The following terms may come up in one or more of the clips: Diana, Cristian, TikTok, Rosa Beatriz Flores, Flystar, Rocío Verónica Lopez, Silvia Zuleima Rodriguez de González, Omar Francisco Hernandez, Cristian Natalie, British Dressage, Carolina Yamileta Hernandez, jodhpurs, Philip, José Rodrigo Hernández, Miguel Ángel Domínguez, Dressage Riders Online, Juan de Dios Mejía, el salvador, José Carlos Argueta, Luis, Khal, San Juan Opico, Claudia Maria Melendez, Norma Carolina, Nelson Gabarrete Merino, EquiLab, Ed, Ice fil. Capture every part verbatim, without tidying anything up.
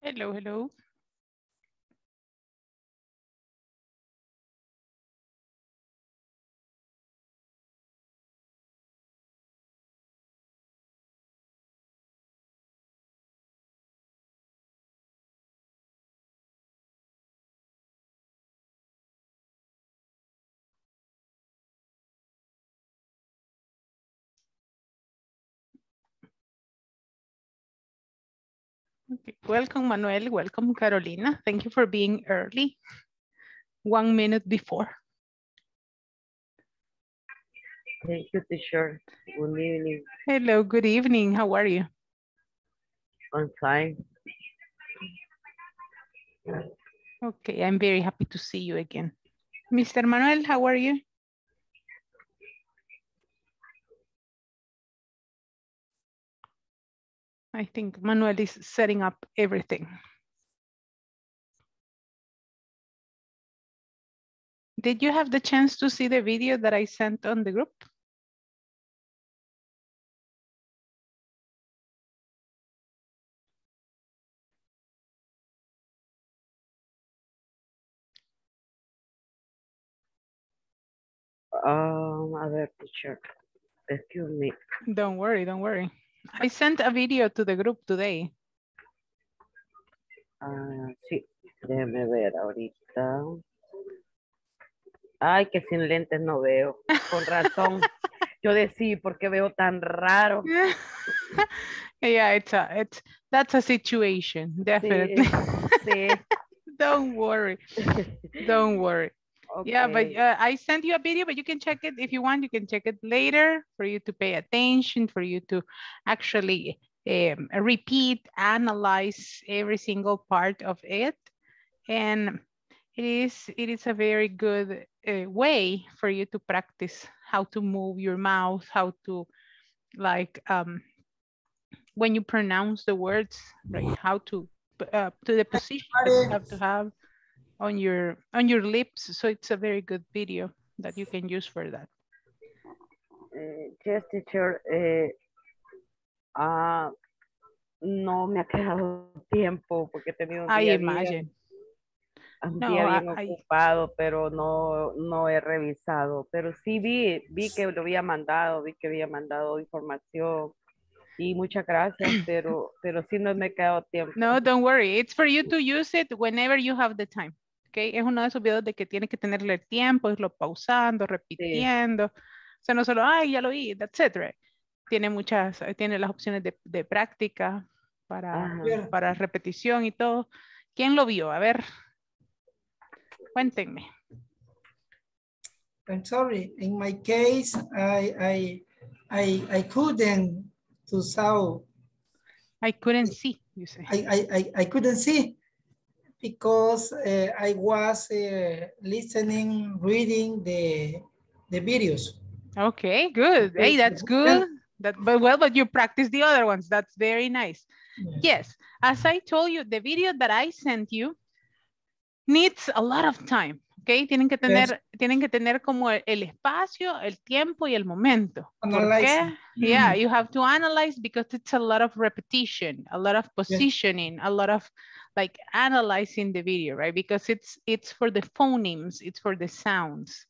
Hello, hello. Okay. Welcome, Manuel. Welcome, Carolina. Thank you for being early. One minute before. Thank you, teacher. Good evening. Hello, good evening. How are you? I'm fine. Okay, I'm very happy to see you again. Mister Manuel, how are you? I think Manuel is setting up everything. Did you have the chance to see the video that I sent on the group? Um, other teacher, excuse me. Don't worry, don't worry. I sent a video to the group today. Uh, sí, déjeme ver ahorita. Ay, que sin lentes no veo. Con razón. Yo decía, ¿por qué veo tan raro? Yeah, it's a, it's, that's a situation, definitely. Sí, sí. Don't worry. Don't worry. Okay. Yeah, but uh, I sent you a video, but you can check it if you want. You can check it later for you to pay attention, for you to actually um, repeat, analyze every single part of it. And it is, it is a very good uh, way for you to practice how to move your mouth, how to like, um, when you pronounce the words, right? How to, uh, to the position that you have to have on your on your lips. So it's a very good video that you can use for that. Uh, yes, teacher. Eh, uh, no me ha quedado tiempo porque he tenido un I día, imagine. Día, un no, día bien I, ocupado, pero no no he revisado. Pero sí vi vi que lo había mandado, vi que había mandado información. Y muchas gracias, pero pero sí no me he quedado tiempo. No, don't worry. It's for you to use it whenever you have the time. Okay, es uno de esos videos de que tiene que tenerle el tiempo, irlo pausando, repitiendo. Sí. O sea, no solo, ay, ya lo oí, etcétera. Tiene muchas, tiene las opciones de, de práctica para, para repetición y todo. ¿Quién lo vio? A ver, cuéntenme. I'm sorry. In my case, I, I, I, I couldn't to saw. I couldn't see, you say. I, I, I, I couldn't see. Because uh, I was uh, listening, reading the the videos. Okay, good. Hey, that's good. That, but well, but you practice the other ones. That's very nice. Yes. Yes, as I told you, the video that I sent you needs a lot of time. Okay, tienen que tener, yes. tienen que tener como el, el espacio, el tiempo y el momento. Analyze. Yeah, you have to analyze because it's a lot of repetition, a lot of positioning, yes. a lot of like analyzing the video, right? Because it's it's for the phonemes, it's for the sounds.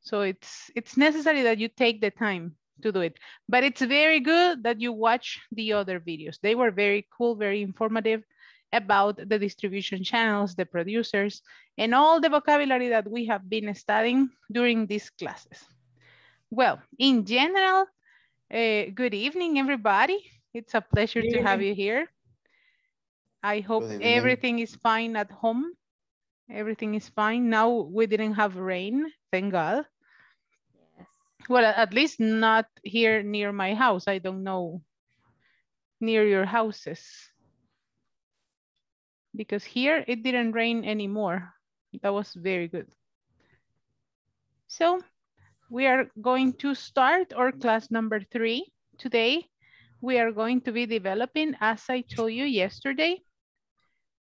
So it's it's necessary that you take the time to do it. But it's very good that you watch the other videos. They were very cool, very informative about the distribution channels, the producers, and all the vocabulary that we have been studying during these classes. Well, in general, uh, good evening, everybody. It's a pleasure to have you here. I hope everything is fine at home. Everything is fine. Now we didn't have rain, thank God. Yes. Well, at least not here near my house. I don't know, near your houses. Because here it didn't rain anymore. That was very good. So we are going to start our class number three today. We are going to be developing, as I told you yesterday,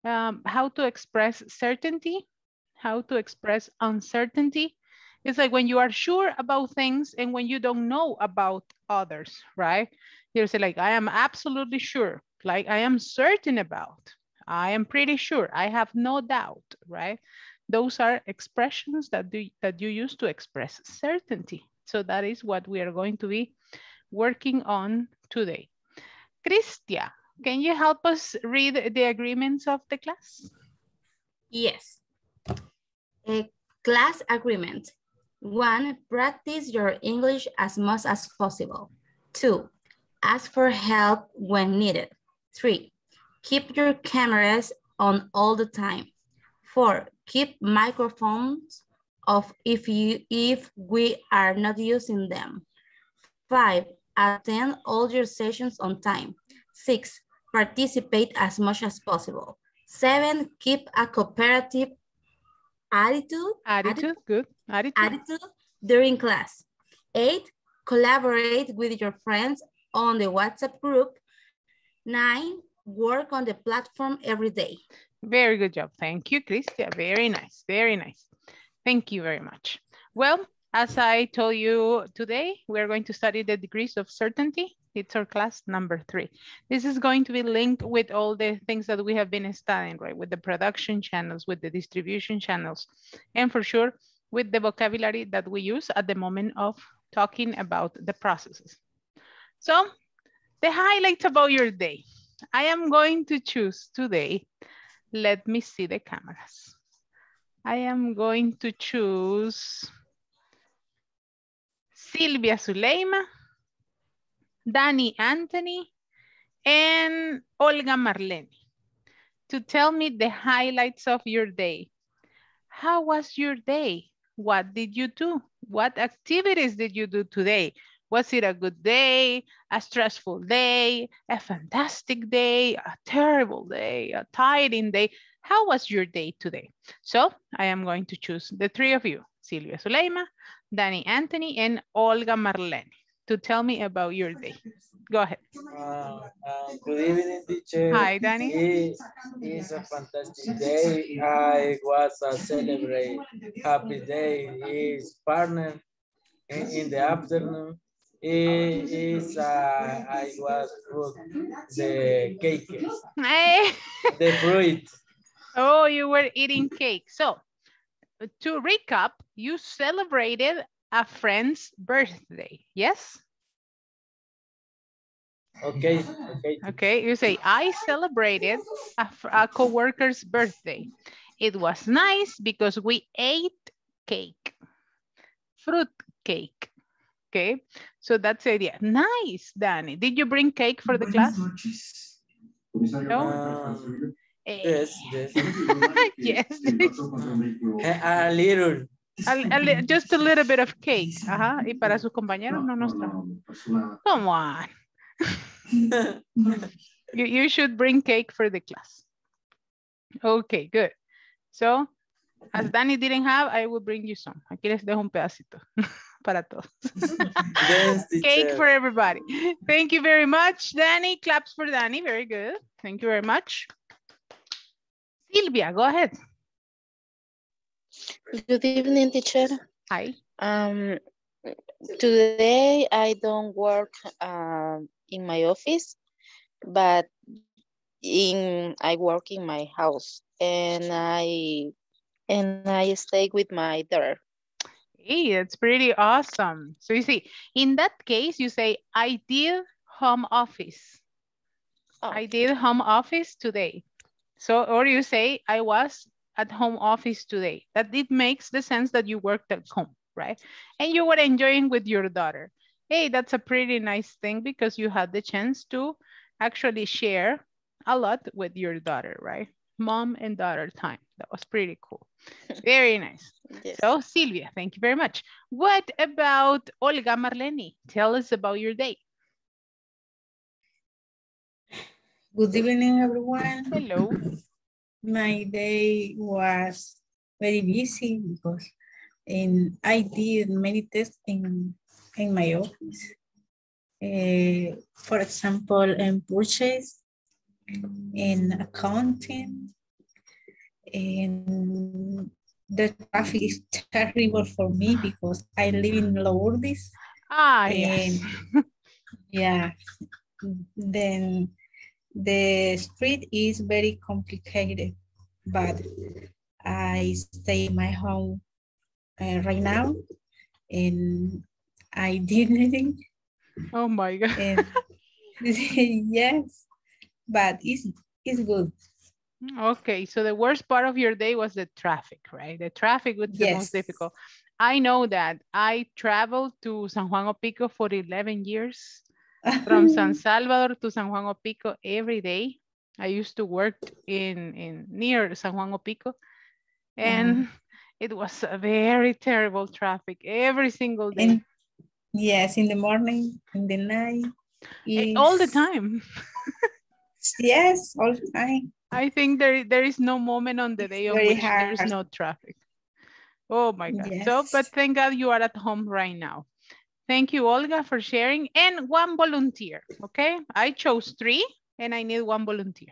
Um, how to express certainty, how to express uncertainty. It's like when you are sure about things and when you don't know about others, right? You say like, I am absolutely sure, like I am certain about, I am pretty sure, I have no doubt, right? Those are expressions that, do, that you use to express certainty. So that is what we are going to be working on today. Cristian, can you help us read the agreements of the class? Yes. Uh, class agreement. One, practice your English as much as possible. Two, ask for help when needed. Three, keep your cameras on all the time. Four, keep microphones off if, you, if we are not using them. Five, attend all your sessions on time. Six, participate as much as possible. Seven, keep a cooperative attitude. Attitude, attitude good. Attitude. attitude during class. Eight, collaborate with your friends on the WhatsApp group. Nine, work on the platform every day. Very good job. Thank you, Cristia. Very nice. Very nice. Thank you very much. Well, as I told you today, we're going to study the degrees of certainty. It's our class number three. This is going to be linked with all the things that we have been studying, right? With the production channels, with the distribution channels, and for sure, with the vocabulary that we use at the moment of talking about the processes. So the highlights about your day. I am going to choose today. Let me see the cameras. I am going to choose Silvia Zuleima, Danny Anthony, and Olga Marleni to tell me the highlights of your day. How was your day? What did you do? What activities did you do today? Was it a good day, a stressful day, a fantastic day, a terrible day, a tiring day? How was your day today? So I am going to choose the three of you, Silvia Zuleima, Danny Anthony, and Olga Marleni, to tell me about your day. Go ahead. Uh, uh, good evening, teacher. Hi, Danny. It, it's a fantastic day. I was a celebrate happy day. It's partner in, in the afternoon. It is, uh, I was cook the cake. Hey. The fruit. Oh, you were eating cake. So to recap, you celebrated a friend's birthday, yes? Okay, okay. Okay, you say, I celebrated a, a co-worker's birthday. It was nice because we ate cake, fruit cake. Okay, so that's the idea. Nice, Danny. Did you bring cake for the class? No? Um, hey. Yes, yes. Yes. A little. A, a, just a little bit of cake. Ajá. Y para sus compañeros no nos trajo. Come on. you, you should bring cake for the class. Okay, good. So, as Danny didn't have, I will bring you some. Aquí les dejo un pedacito para todos. Yes, cake for everybody. Thank you very much, Danny. Claps for Danny. Very good. Thank you very much. Silvia, go ahead. Good evening, teacher. Hi. Um, today I don't work uh, in my office, but in I work in my house, and I and I stay with my daughter. Hey, that's pretty awesome. So you see, in that case, you say I did home office. Oh. I did home office today. So, or you say I was at home office today. That it makes the sense that you worked at home, right? And you were enjoying with your daughter. Hey, that's a pretty nice thing because you had the chance to actually share a lot with your daughter, right? Mom and daughter time. That was pretty cool. Very nice. Yes. So Silvia, thank you very much. What about Olga Marleni? Tell us about your day. Good evening, everyone. Hello. My day was very busy because and I did many tests in, in my office. Uh, for example, in purchase, in accounting, and the traffic is terrible for me because I live in Lourdes. Ah, yes. Yeah. Then The street is very complicated, but I stay in my home uh, right now, and I did nothing. Oh my God. And, yes, but it's, it's good. Okay, so the worst part of your day was the traffic, right? The traffic was yes. the most difficult. I know that. I traveled to San Juan Opico for eleven years. From San Salvador to San Juan Opico every day. I used to work in, in near San Juan Opico, and mm. it was a very terrible traffic every single day. And, yes, in the morning, in the night. Is... All the time. Yes, all the time. I think there, there is no moment on the day on which hard. There's no traffic. Oh my God. Yes. So, but thank God you are at home right now. Thank you, Olga, for sharing. And one volunteer, okay? I chose three and I need one volunteer.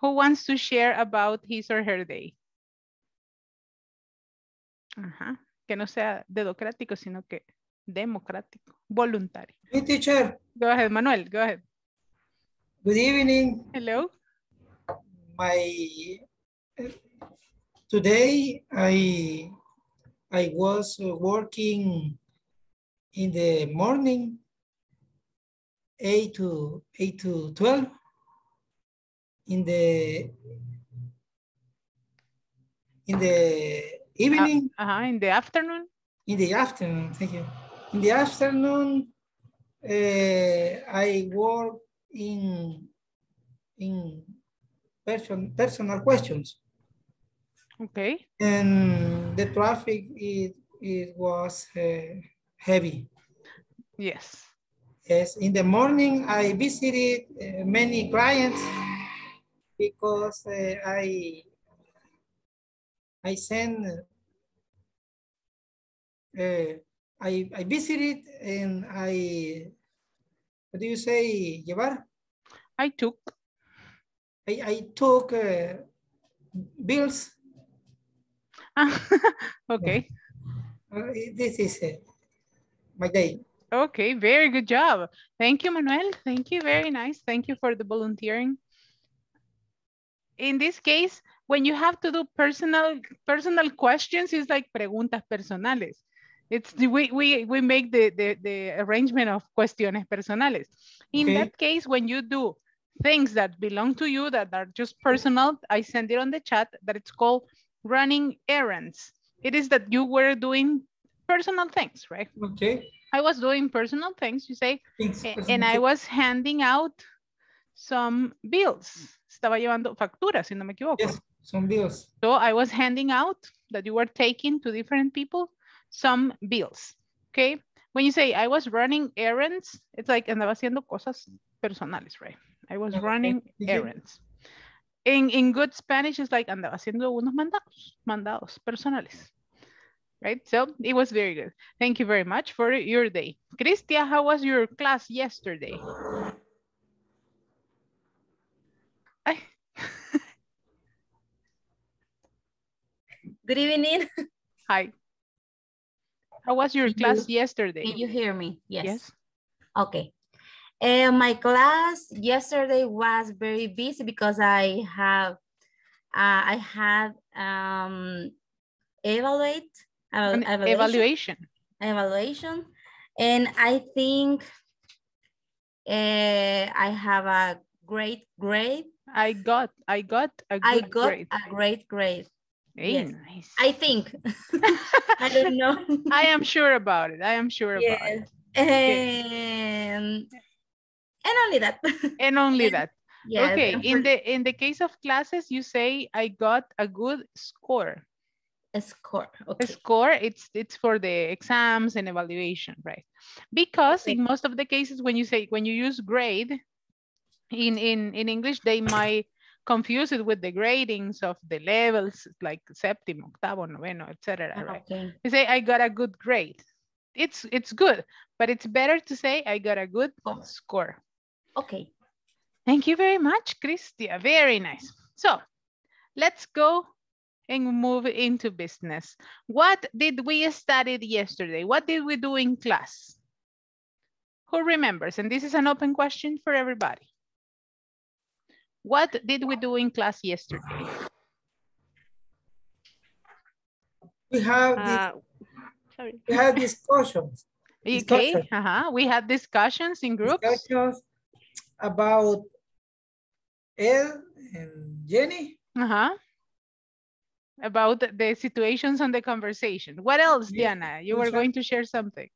Who wants to share about his or her day? Ajá. Que no sea dedocrático, sino que democrático, voluntario. Hey, teacher. Go ahead, Manuel, go ahead. Good evening. Hello. My, today I, I was working in the morning, eight to twelve. In the in the evening. Uh, uh-huh. In the afternoon. In the afternoon. Thank you. In the afternoon, uh, I work in in person, personal questions. Okay. And the traffic it it was. Uh, heavy. Yes. Yes, in the morning I visited uh, many clients because uh, I I sent uh, I I visited and I what do you say llevar? I took I I took uh, bills. Okay. Uh, this is it. Uh, My day. Okay, very good job. Thank you, Manuel. Thank you, very nice. Thank you for the volunteering. In this case, when you have to do personal personal questions, it's like preguntas personales. It's the, we, we, we make the, the, the arrangement of cuestiones personales. In okay. that case, when you do things that belong to you that are just personal, I send it on the chat that it's called running errands. It is that you were doing personal things, right? Okay. I was doing personal things, you say, things, and I was handing out some bills. Estaba llevando facturas, si no me equivoco. Yes, some bills. So I was handing out that you were taking to different people, some bills, okay? When you say I was running errands, it's like andaba haciendo cosas personales, right? I was okay. running errands. In, in good Spanish, it's like andaba haciendo unos mandados, mandados personales. Right, so it was very good. Thank you very much for your day. Cristian, how was your class yesterday? Ay. Good evening. Hi. How was your did class you, yesterday? Did you hear me? Yes. Yes. Okay. Uh, my class yesterday was very busy because I have, uh, I had um, evaluate. Evaluation. evaluation evaluation and I think uh, I have a great grade. I got I got a good I got grade. a great grade hey, yes. nice. I think I don't know. I am sure about it I am sure yes. about it and, and only that and only that yes. Okay, in the in the case of classes you say I got a good score. A score. Okay. A score, it's it's for the exams and evaluation, right? Because okay. in most of the cases when you say when you use grade in, in, in English, they might confuse it with the gradings of the levels like séptimo, octavo, noveno, et cetera. Right? Okay. You say I got a good grade. It's it's good, but it's better to say I got a good oh. score. Okay. Thank you very much, Cristia. Very nice. So let's go and move into business. What did we study yesterday? What did we do in class? Who remembers? And this is an open question for everybody. What did we do in class yesterday? We have uh, sorry. We had discussions. Okay, discussions. Uh-huh. We had discussions in groups. Discussions about Ed and Jenny. Uh-huh. About the situations and the conversation. What else, yeah. Diana? You were going to share something.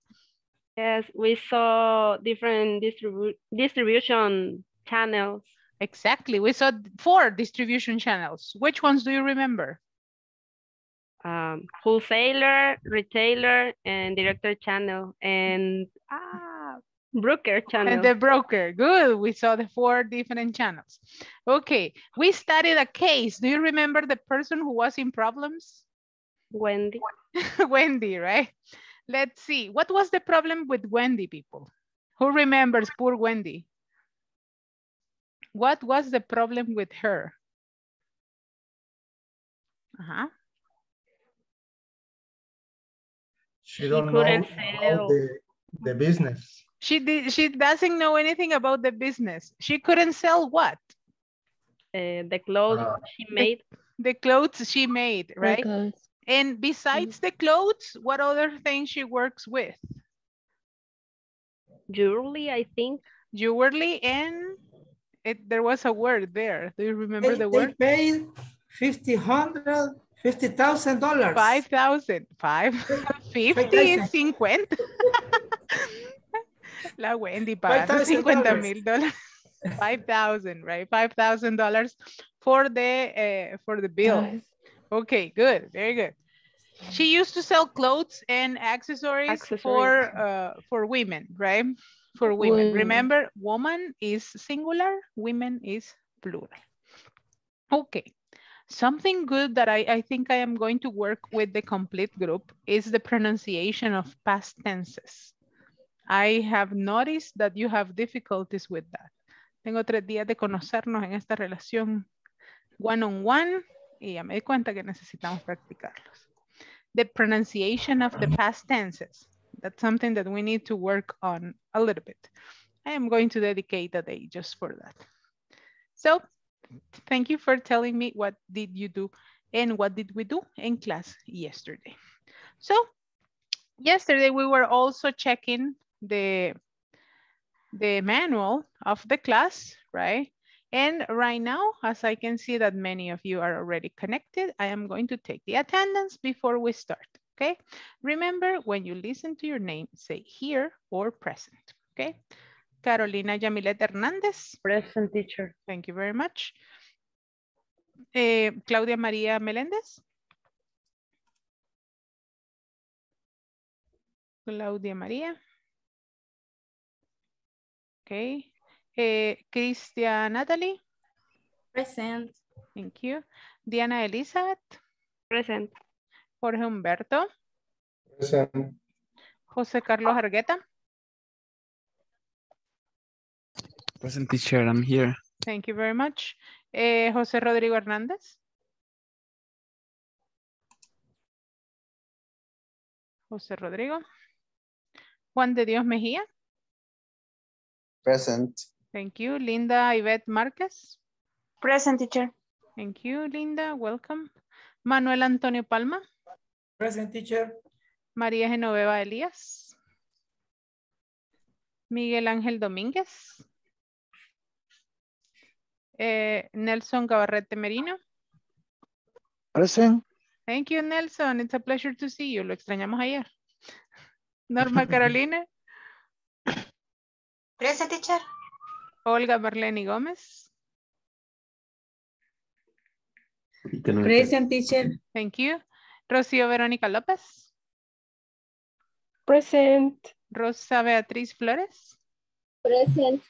Yes, we saw different distribu distribution channels. Exactly, we saw four distribution channels. Which ones do you remember? Um, wholesaler, retailer, and director channel, and ah, broker channel. And the broker, good. We saw the four different channels. Okay, we studied a case. Do you remember the person who was in problems? Wendy. Wendy, right? Let's see, what was the problem with Wendy, people? Who remembers poor Wendy? What was the problem with her? Uh-huh. She don't know about the, the business. She did, she doesn't know anything about the business. She couldn't sell what? Uh, the clothes uh, she made. The, the clothes she made, right? And besides the clothes, what other things she works with? Jewelry, I think. Jewelry and it, there was a word there. Do you remember they, the word? They paid fifty hundred fifty thousand dollars. Five thousand five fifty and cincuenta. La Wendy pagando cincuenta mil dollars. Five thousand, right? Five thousand dollars for the uh, for the bill. Nice. Okay, good, very good. She used to sell clothes and accessories, accessories. for uh, for women, right? For women. Mm. Remember, woman is singular, women is plural. Okay, something good that I, I think I am going to work with the complete group is the pronunciation of past tenses. I have noticed that you have difficulties with that. Tengo tres días de conocernos en esta relación one-on-one, y ya me di cuenta que necesitamos practicarlos. The pronunciation of the past tenses. That's something that we need to work on a little bit. I am going to dedicate a day just for that. So thank you for telling me what did you do and what did we do in class yesterday. So yesterday we were also checking the, the manual of the class, right? And right now, as I can see that many of you are already connected, I am going to take the attendance before we start. Okay, remember when you listen to your name, say here or present, okay? Carolina Yamileta Hernandez. Present, teacher. Thank you very much. Uh, Claudia Maria Melendez. Claudia Maria. Okay. Uh, Cristian Natalie. Present. Thank you. Diana Elizabeth. Present. Jorge Humberto. Present. José Carlos Argueta. Present, teacher, I'm here. Thank you very much. Eh, José Rodrigo Hernández. José Rodrigo. Juan de Dios Mejía. Present. Thank you. Linda Ivette Márquez. Present, teacher. Thank you, Linda. Welcome. Manuel Antonio Palma. Present, teacher. Maria Genoveva Elias. Miguel Ángel Domínguez. Eh, Nelson Gabarrete Merino. Present. Thank you, Nelson. It's a pleasure to see you. Lo extrañamos ayer. Norma Carolina. Present, teacher. Olga Marleni Gomez. Present, teacher. Thank you. Rocío Verónica López. Present. Rosa Beatriz Flores. Present.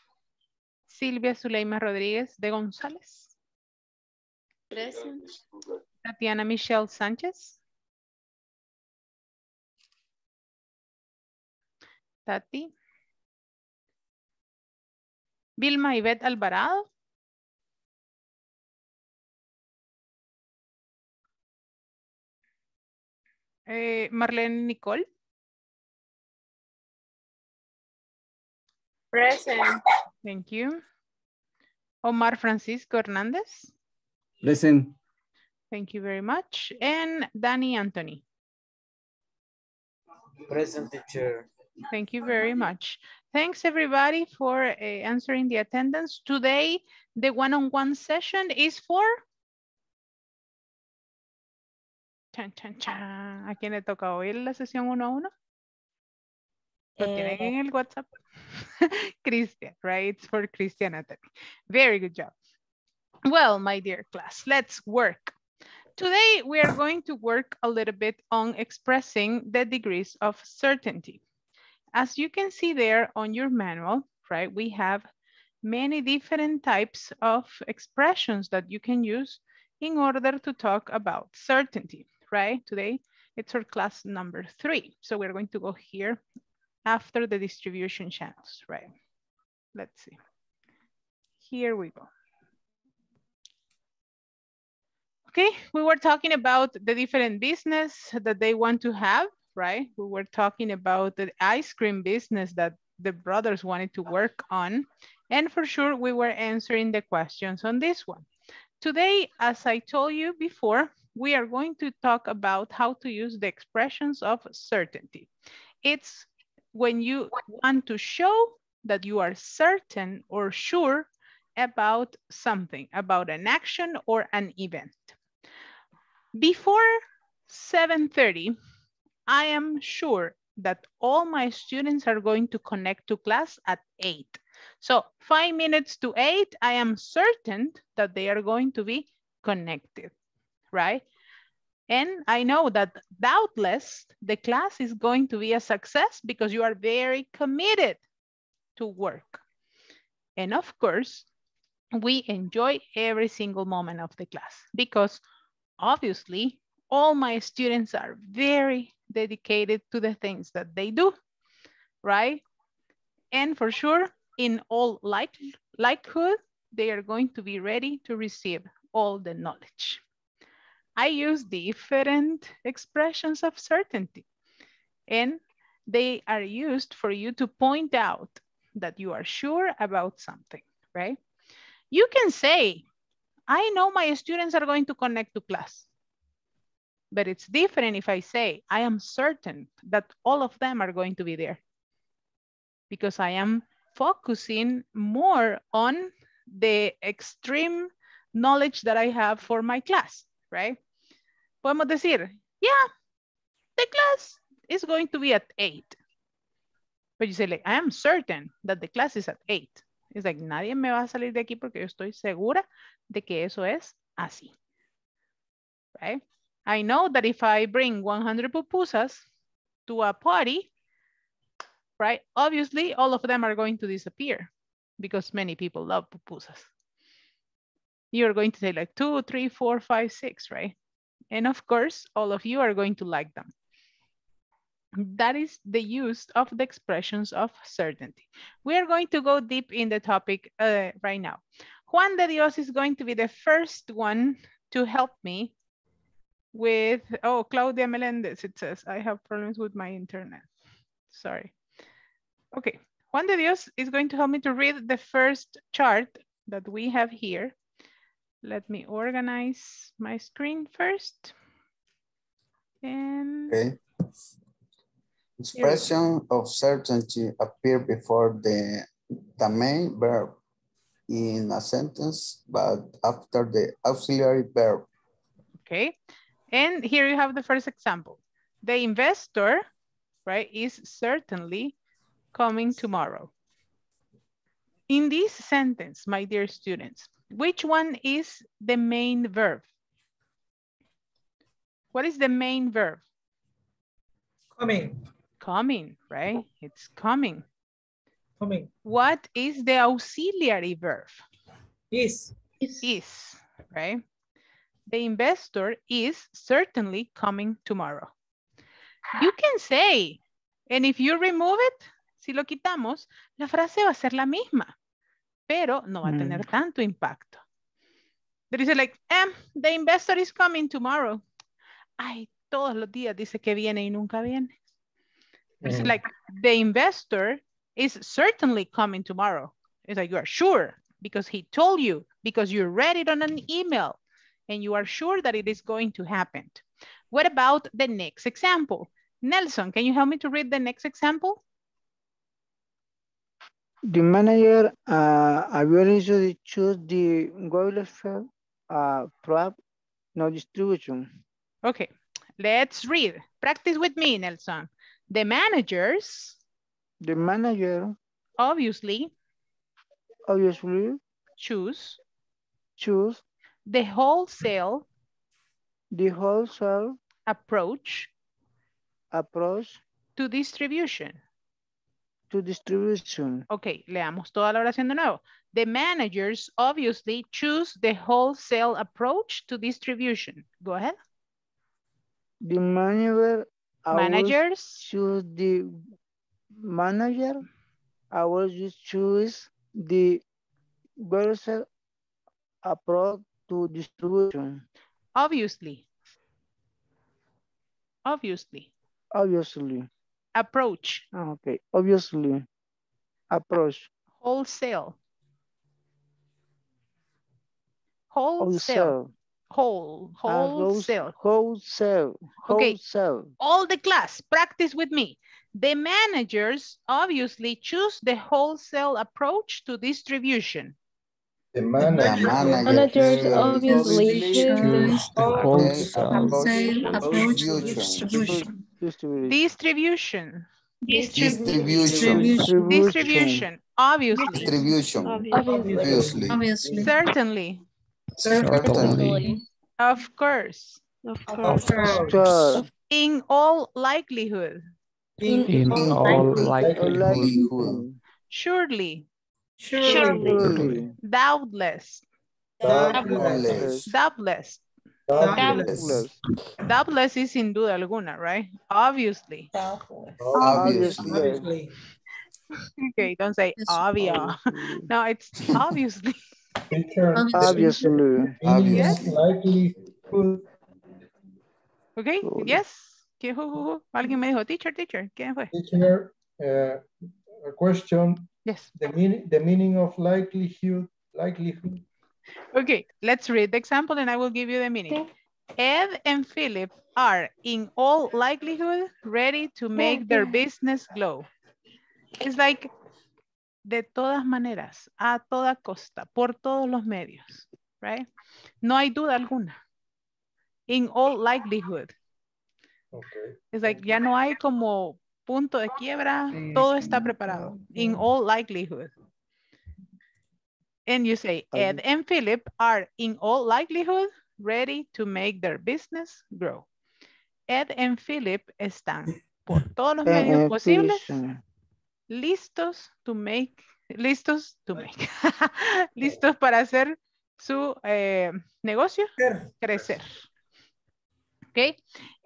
Silvia Zuleima Rodriguez de González. Present. Tatiana Michelle Sánchez. Tati. Vilma Yvette Alvarado. Eh, Marlene Nicole. Present. Thank you. Omar Francisco Hernandez. Listen. Thank you very much. And Danny Anthony. Present, teacher. Thank you very much. Thanks everybody for uh, answering the attendance. Today, the one-on-one session is for? Chan, chan, chan. ¿A quién le toca oír la sesión uno a uno? Lo tienen en el WhatsApp. Cristian, right? It's for Cristian Anthony. Very good job. Well, my dear class, let's work. Today, we are going to work a little bit on expressing the degrees of certainty. As you can see there on your manual, right, we have many different types of expressions that you can use in order to talk about certainty, right? Today, it's our class number three. So we're going to go here after the distribution channels, right? Let's see. Here we go. Okay, we were talking about the different business that they want to have, right? We were talking about the ice cream business that the brothers wanted to work on. And for sure, we were answering the questions on this one. Today, as I told you before, we are going to talk about how to use the expressions of certainty. It's when you want to show that you are certain or sure about something, about an action or an event. Before seven thirty, I am sure that all my students are going to connect to class at eight. So five minutes to eight, I am certain that they are going to be connected, right? And I know that doubtless the class is going to be a success because you are very committed to work. And of course, we enjoy every single moment of the class because obviously, all my students are very dedicated to the things that they do, right? And for sure, in all like, likelihood, they are going to be ready to receive all the knowledge. I use different expressions of certainty, and they are used for you to point out that you are sure about something, right? You can say, I know my students are going to connect to class, but it's different if I say, I am certain that all of them are going to be there because I am focusing more on the extreme knowledge that I have for my class, right? Podemos decir, yeah, the class is going to be at eight. But you say, like, I am certain that the class is at eight. It's like, nadie me va a salir de aquí porque yo estoy segura de que eso es así. Right? I know that if I bring one hundred pupusas to a party, right? Obviously, all of them are going to disappear because many people love pupusas. You're going to say like two, three, four, five, six, right? And of course, all of you are going to like them. That is the use of the expressions of certainty. We are going to go deep in the topic uh, right now. Juan de Dios is going to be the first one to help me with, oh, Claudia Melendez, it says, I have problems with my internet. Sorry. Okay, Juan de Dios is going to help me to read the first chart that we have here. Let me organize my screen first. And okay. Expression of certainty appear before the, the main verb in a sentence, but after the auxiliary verb. Okay, and here you have the first example. The investor, right, is certainly coming tomorrow. In this sentence, my dear students, which one is the main verb? What is the main verb? Coming. Coming, right? It's coming. Coming. What is the auxiliary verb? Is. Is. Is, right? The investor is certainly coming tomorrow. You can say, and if you remove it, si lo quitamos, la frase va a ser la misma, pero no va a tener mm. tanto impacto. There is like, eh, the investor is coming tomorrow. Ay, todos los días dice que viene y nunca viene. It's like the investor is certainly coming tomorrow. It's like you are sure because he told you, because you read it on an email and you are sure that it is going to happen. What about the next example? Nelson, can you help me to read the next example? The manager uh, eventually chose the goal field uh, prop, no distribution. Okay, let's read. Practice with me, Nelson. The managers. The manager. Obviously. Obviously. Choose. Choose. The wholesale. The wholesale. Approach. Approach. To distribution. To distribution. Okay, leamos toda la oración de nuevo. The managers obviously choose the wholesale approach to distribution. Go ahead. The manager managers choose the manager. I will just choose the wholesale approach to distribution. Obviously. Obviously. Obviously. Approach. Oh, okay, obviously. Approach. Wholesale. Wholesale. Whole. Wholesale. Wholesale. Okay. Wholesale. All the class, practice with me. The managers obviously choose the wholesale approach to distribution. The managers, the managers obviously choose the wholesale, wholesale approach to distribution. Distribution. Distribution. Distribution. Distribution. Distribution. Obviously. Distribution. Obviously. Obviously. Obviously. Certainly. Certainly. Of course. Of course. Of course. In all likelihood. In, In all, all likelihood. likelihood. Surely. Surely. Surely. Surely. Doubtless. Doubtless. Doubtless. Doubtless. Doubtless is sin duda alguna, right? Obviously. Doubtless. Obviously. Obviously. Okay, don't say obvio. No, it's obviously. Obviously. Obviously. Okay, yes. Alguien me dijo, teacher, teacher. ¿Quién fue? Teacher, uh, a question. Yes. The meaning, the meaning of likelihood, likelihood. Okay, let's read the example and I will give you the meaning. Okay. Ed and Philip are, in all likelihood, ready to make okay. their business glow. It's like, de todas maneras, a toda costa, por todos los medios, right? No hay duda alguna. In all likelihood. Okay. It's like, ya no hay como punto de quiebra, todo está preparado. In all likelihood. And you say, Ed and Philip are, in all likelihood, ready to make their business grow. Ed and Philip están, por todos los medios posibles, listos to make, listos to make, listos para hacer su eh, negocio crecer. Okay?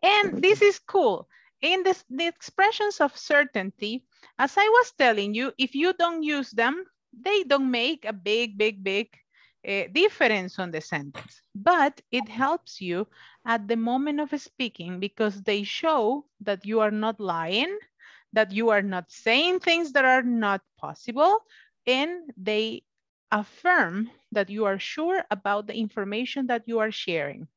And this is cool. In this, the expressions of certainty, as I was telling you, if you don't use them, they don't make a big, big, big uh, difference on the sentence, but it helps you at the moment of speaking because they show that you are not lying, that you are not saying things that are not possible, and they affirm that you are sure about the information that you are sharing.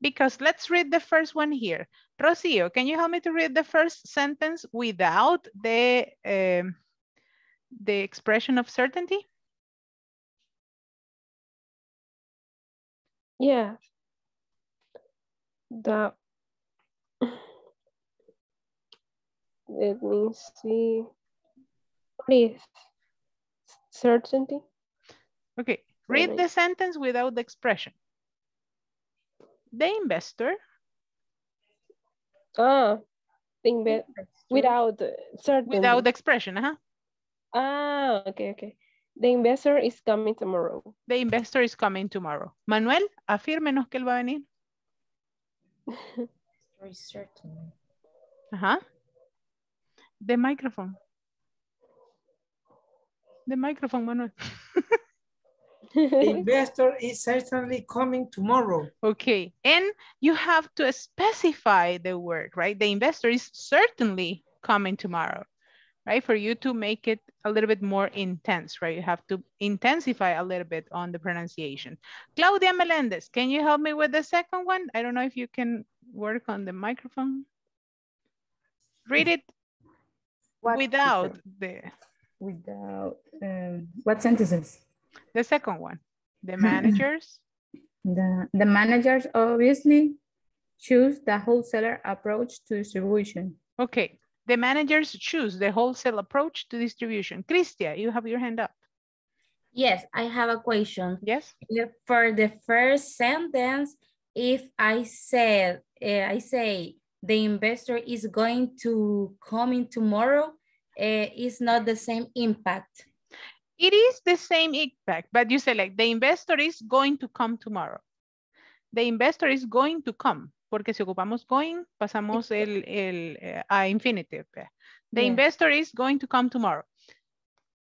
Because let's read the first one here. Rocío, can you help me to read the first sentence without the... Um, the expression of certainty? Yeah. That. Let me see. What is certainty? Okay, read the sentence without the expression. The investor. Ah, the without certainty. Without the expression, huh? Ah, okay, okay. The investor is coming tomorrow. The investor is coming tomorrow. Manuel, afírmenos que él va a venir. Very certain. Uh-huh. The microphone. The microphone, Manuel. The investor is certainly coming tomorrow. Okay, and you have to specify the word, right? The investor is certainly coming tomorrow. right? For you to make it a little bit more intense, right? You have to intensify a little bit on the pronunciation. Claudia Melendez, can you help me with the second one? I don't know if you can work on the microphone. Read it what without the... Without, um, what sentences? The second one, the managers. the, the managers obviously choose the wholesaler approach to distribution. Okay. The managers choose the wholesale approach to distribution. Cristia, you have your hand up. Yes, I have a question. Yes. For the first sentence, if I said, uh, I say the investor is going to come in tomorrow, uh, it's not the same impact. It is the same impact, but you say like the investor is going to come tomorrow. The investor is going to come. Porque si ocupamos going, pasamos el, el, uh, a infinitive. The yeah. investor is going to come tomorrow.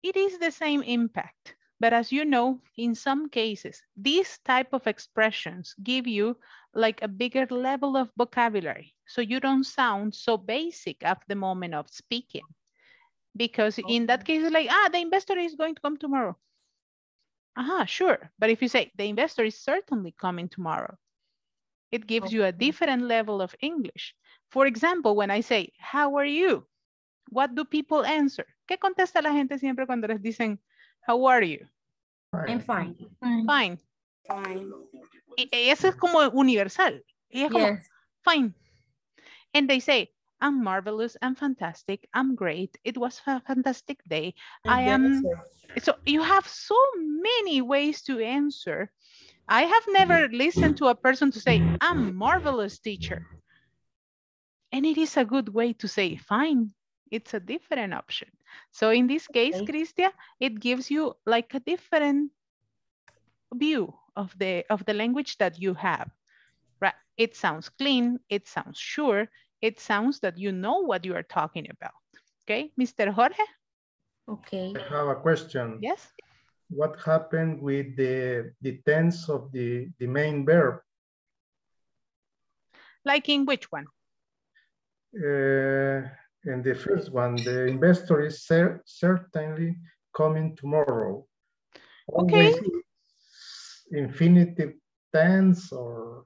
It is the same impact. But as you know, in some cases, these type of expressions give you like a bigger level of vocabulary. So you don't sound so basic at the moment of speaking. Because okay. in that case, it's like, ah, the investor is going to come tomorrow. Uh-huh, sure. But if you say, the investor is certainly coming tomorrow, it gives okay. you a different level of English. For example, when I say, how are you? What do people answer? ¿Qué contesta la gente siempre cuando les dicen, how are you? I'm fine. Fine. Fine. Fine. Y eso es como universal. Y es como, yes. fine. And they say, I'm marvelous, I'm fantastic, I'm great. It was a fantastic day. And I am... So you have so many ways to answer. I have never listened to a person to say, I'm a marvelous teacher. And it is a good way to say, fine, it's a different option. So in this case, okay. Cristia, it gives you like a different view of the, of the language that you have. Right? It sounds clean, it sounds sure, it sounds that you know what you are talking about. Okay, Mister Jorge? Okay. I have a question. Yes. What happened with the, the tense of the, the main verb? Like in which one? Uh, in the first one, the investor is cer certainly coming tomorrow. Okay. Infinitive tense or?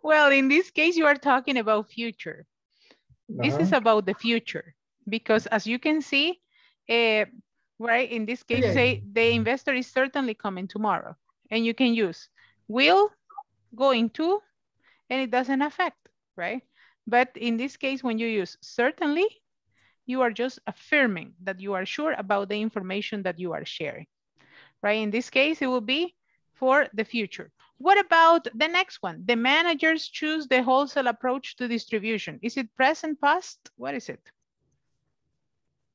Well, in this case, you are talking about future. Uh-huh. This is about the future because as you can see, uh, right, in this case, yeah. say the investor is certainly coming tomorrow. And you can use will, going to, and it doesn't affect, right? But in this case, when you use certainly, you are just affirming that you are sure about the information that you are sharing, right? In this case, it will be for the future. What about the next one? The managers choose the wholesale approach to distribution. Is it present, past? What is it?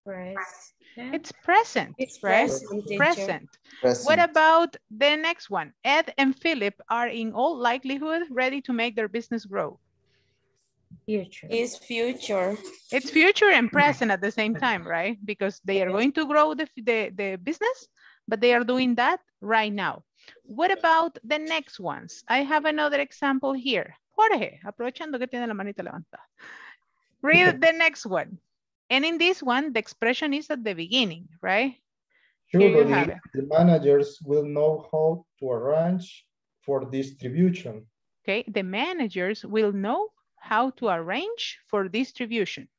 Present. It's present, it's right? Present, present. present. What about the next one? Ed and Philip are in all likelihood ready to make their business grow. Future. It's future. It's future and present at the same time, right? Because they are going to grow the, the, the business, but they are doing that right now. What about the next ones? I have another example here. Jorge, aprovechando que tiene la manita levantada. Read the next one. And in this one, the expression is at the beginning, right? Surely the managers will know how to arrange for distribution. Okay, the managers will know how to arrange for distribution.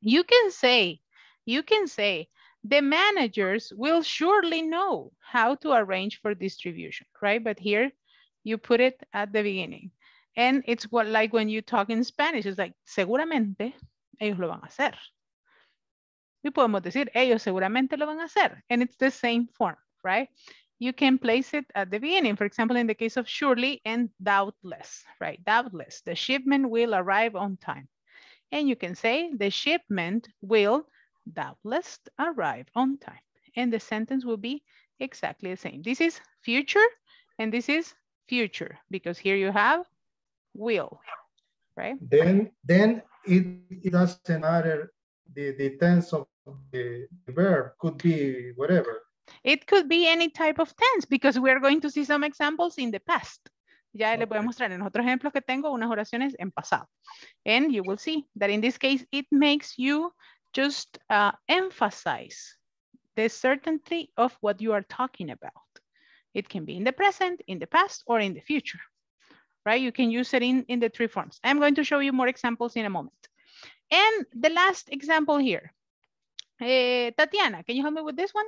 You can say, you can say, the managers will surely know how to arrange for distribution, right? But here you put it at the beginning. And it's what, like when you talk in Spanish, it's like, seguramente, ellos lo van a hacer. We podemos decir, ellos seguramente lo van a hacer. And it's the same form, right? You can place it at the beginning. For example, in the case of surely and doubtless, right? Doubtless, the shipment will arrive on time. And you can say, the shipment will doubtless arrive on time. And the sentence will be exactly the same. This is future, and this is future, because here you have will, right? Then, then, It, it doesn't matter the, the tense of the verb, could be whatever. It could be any type of tense because we are going to see some examples in the past. Ya okay. les voy a mostrar en otros ejemplos que tengo unas oraciones en pasado. And you will see that in this case, it makes you Just uh, emphasize the certainty of what you are talking about. It can be in the present, in the past, or in the future, right? You can use it in, in the three forms. I'm going to show you more examples in a moment. And the last example here. Uh, Tatiana, can you help me with this one?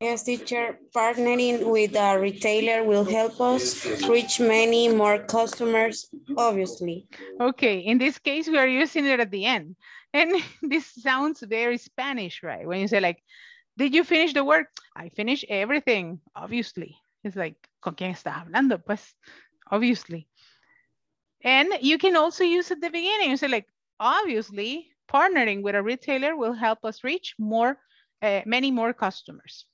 Yes, teacher, partnering with a retailer will help us reach many more customers, obviously. Okay, in this case, we are using it at the end. And this sounds very Spanish, right? When you say like, did you finish the work? I finished everything, obviously. It's like, ¿con quién estás hablando? Pues, obviously. And you can also use at the beginning. You say like, obviously, partnering with a retailer will help us reach more, uh, many more customers.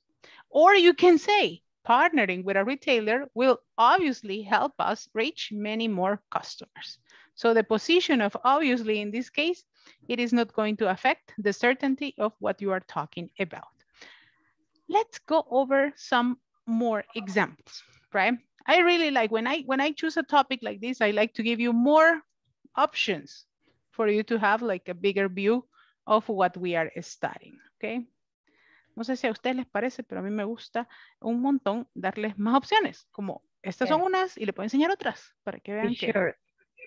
Or you can say, partnering with a retailer will obviously help us reach many more customers. So the position of obviously in this case, it is not going to affect the certainty of what you are talking about. Let's go over some more examples, right? I really like when I, when I choose a topic like this, I like to give you more options for you to have like a bigger view of what we are studying, okay? No sé si a ustedes les parece, pero a mí me gusta un montón darles más opciones, como estas yeah. son unas y le puedo enseñar otras para que vean teacher,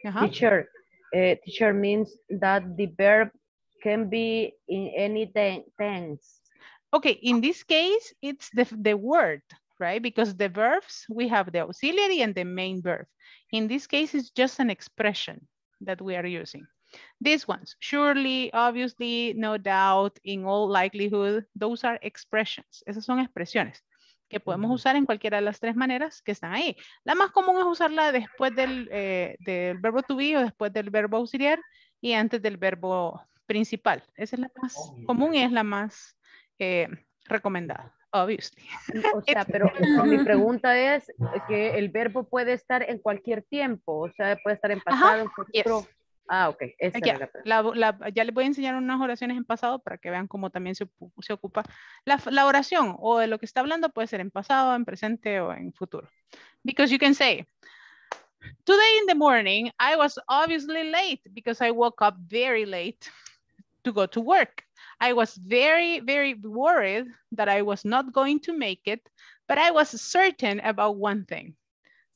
que... Uh-huh. Teacher, uh, teacher means that the verb can be in any tense. Okay, in this case, it's the, the word, right? Because the verbs, we have the auxiliary and the main verb. In this case, it's just an expression that we are using. These ones, surely, obviously, no doubt, in all likelihood, those are expressions. Esas son expresiones que podemos usar en cualquiera de las tres maneras que están ahí. La más común es usarla después del, eh, del verbo to be o después del verbo auxiliar y antes del verbo principal. Esa es la más común y es la más eh, recomendada, obviously. O sea, pero mi pregunta es que el verbo puede estar en cualquier tiempo, o sea, puede estar en pasado, en futuro. Yes. Ah, ok. Esta Aquí, la, la, la, ya les voy a enseñar unas oraciones en pasado para que vean cómo también se, se ocupa la, la oración o de lo que está hablando puede ser en pasado, en presente o en futuro. Because you can say, today in the morning, I was obviously late because I woke up very late to go to work. I was very, very worried that I was not going to make it, but I was certain about one thing,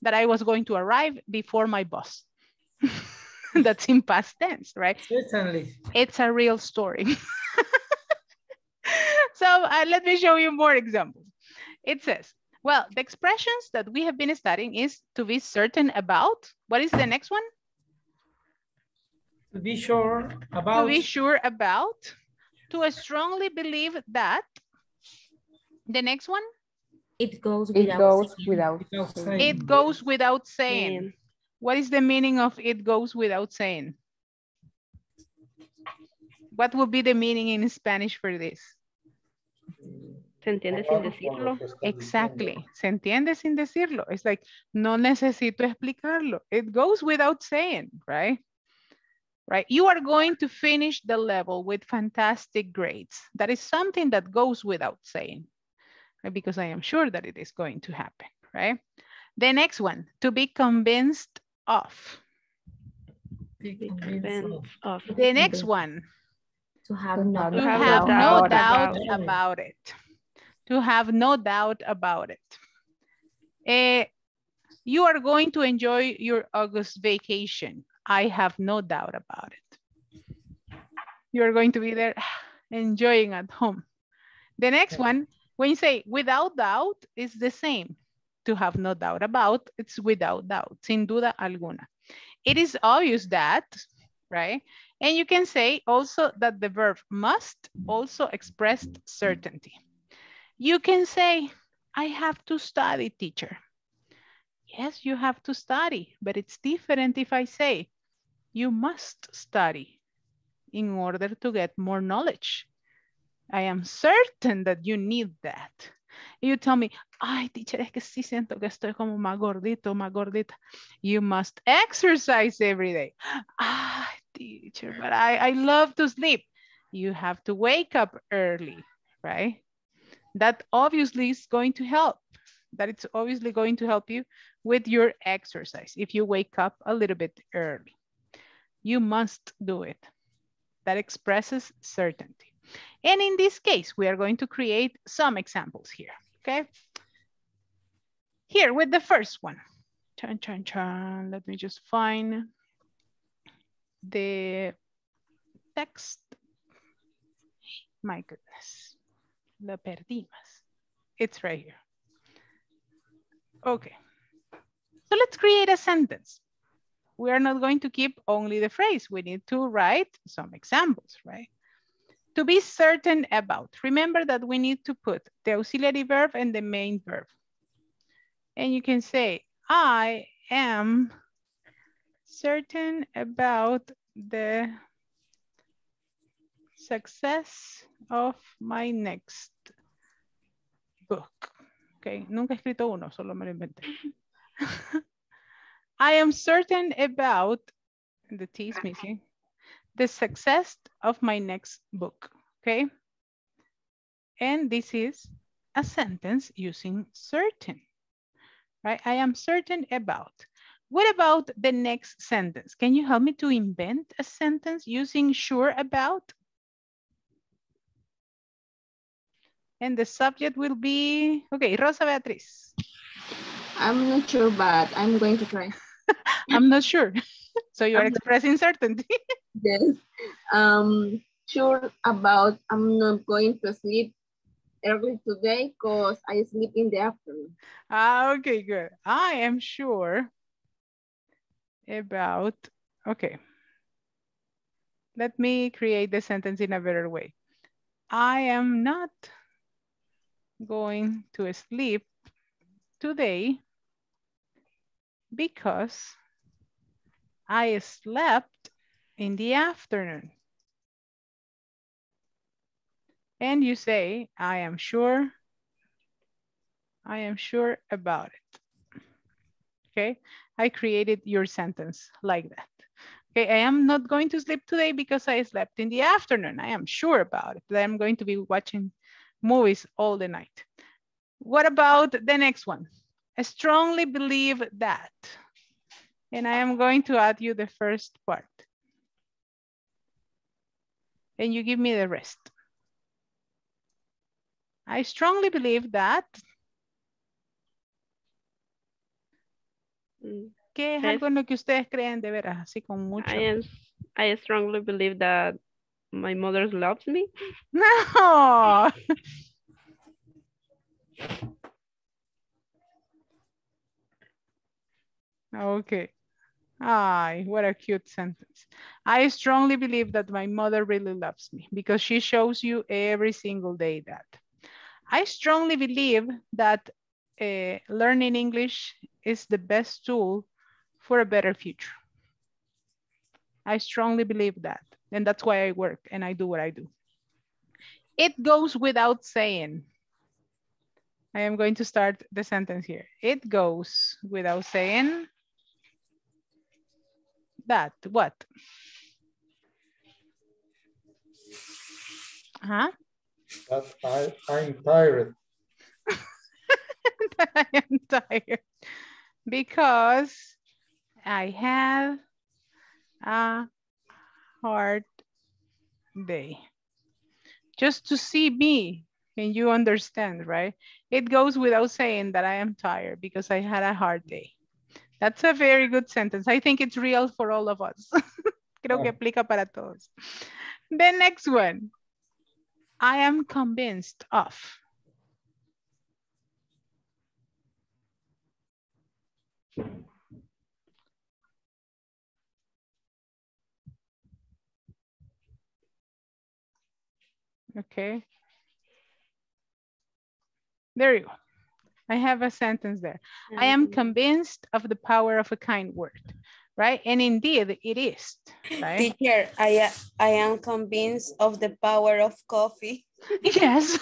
that I was going to arrive before my boss. That's in past tense, right? Certainly. It's a real story. So uh, let me show you more examples. It says, well, the expressions that we have been studying is to be certain about. What is the next one? To be sure about. To be sure about. To strongly believe that. The next one? It goes without, it goes without, without saying. It goes without saying. Yeah. What is the meaning of it goes without saying? What would be the meaning in Spanish for this? ¿Se entiende sin decirlo? Exactly. ¿Se entiende sin decirlo? It's like, no necesito explicarlo. It goes without saying, right? Right. You are going to finish the level with fantastic grades. That is something that goes without saying, right? Because I am sure that it is going to happen, right? The next one, to be convinced of. Be convinced of. The next one, to have no, to have have no doubt, doubt about, it. about it. To have no doubt about it. Uh, you are going to enjoy your August vacation. I have no doubt about it. You are going to be there enjoying at home. The next one, when you say without doubt, it's the same. To have no doubt about, it's without doubt, sin duda alguna. It is obvious that, right? And you can say also that the verb must also expressed certainty. You can say, I have to study, teacher. Yes, you have to study, but it's different if I say, you must study in order to get more knowledge. I am certain that you need that. You tell me, ay, teacher, es que sí siento que estoy como más gordito, más gordita. You must exercise every day. Ah, teacher, but I, I love to sleep. You have to wake up early, right? That obviously is going to help. That it's obviously going to help you with your exercise if you wake up a little bit early. You must do it. that expresses certainty. And in this case, we are going to create some examples here, okay? Here with the first one. Chun, chun, chun. Let me just find the text. My goodness, lo perdimos. It's right here. Okay, so let's create a sentence. We are not going to keep only the phrase. We need to write some examples, right? To be certain about. Remember that we need to put the auxiliary verb and the main verb. And you can say, I am certain about the success of my next book. Okay, nunca he escrito uno, solo me lo inventé. I am certain about, the T is missing, the success of my next book, okay? And this is a sentence using certain, right? I am certain about. What about the next sentence? Can you help me to invent a sentence using sure about? And the subject will be, okay, Rosa Beatriz. I'm not sure, but I'm going to try. I'm not sure. So you are I'm expressing certainty. Yes. Um, sure about I'm not going to sleep early today because I sleep in the afternoon. Ah, okay, good. I am sure about, okay. Let me create the sentence in a better way. I am not going to sleep today because I slept in the afternoon. And you say, I am sure, I am sure about it. Okay, I created your sentence like that. Okay, I am not going to sleep today because I slept in the afternoon. I am sure about it. I'm going to be watching movies all the night. What about the next one? I strongly believe that. And I am going to add you the first part. And you give me the rest. I strongly believe that. ¿Qué es algo en lo que ustedes creen de veras? Así con mucho. I, I strongly believe that my mother loves me. No. Okay. Ay, what a cute sentence. I strongly believe that my mother really loves me because she shows you every single day that. I strongly believe that uh, learning English is the best tool for a better future. I strongly believe that. And that's why I work and I do what I do. It goes without saying. I am going to start the sentence here. It goes without saying that, what? Huh? That I, I'm tired. That I am tired because I have a hard day. Just to see me. And you understand, right? It goes without saying that I am tired because I had a hard day. That's a very good sentence. I think it's real for all of us. Creo que aplica para todos. The next one. I am convinced of. Okay. There you go. I have a sentence there. Mm-hmm. I am convinced of the power of a kind word, right? And indeed it is, right? Teacher, I, I am convinced of the power of coffee. Yes,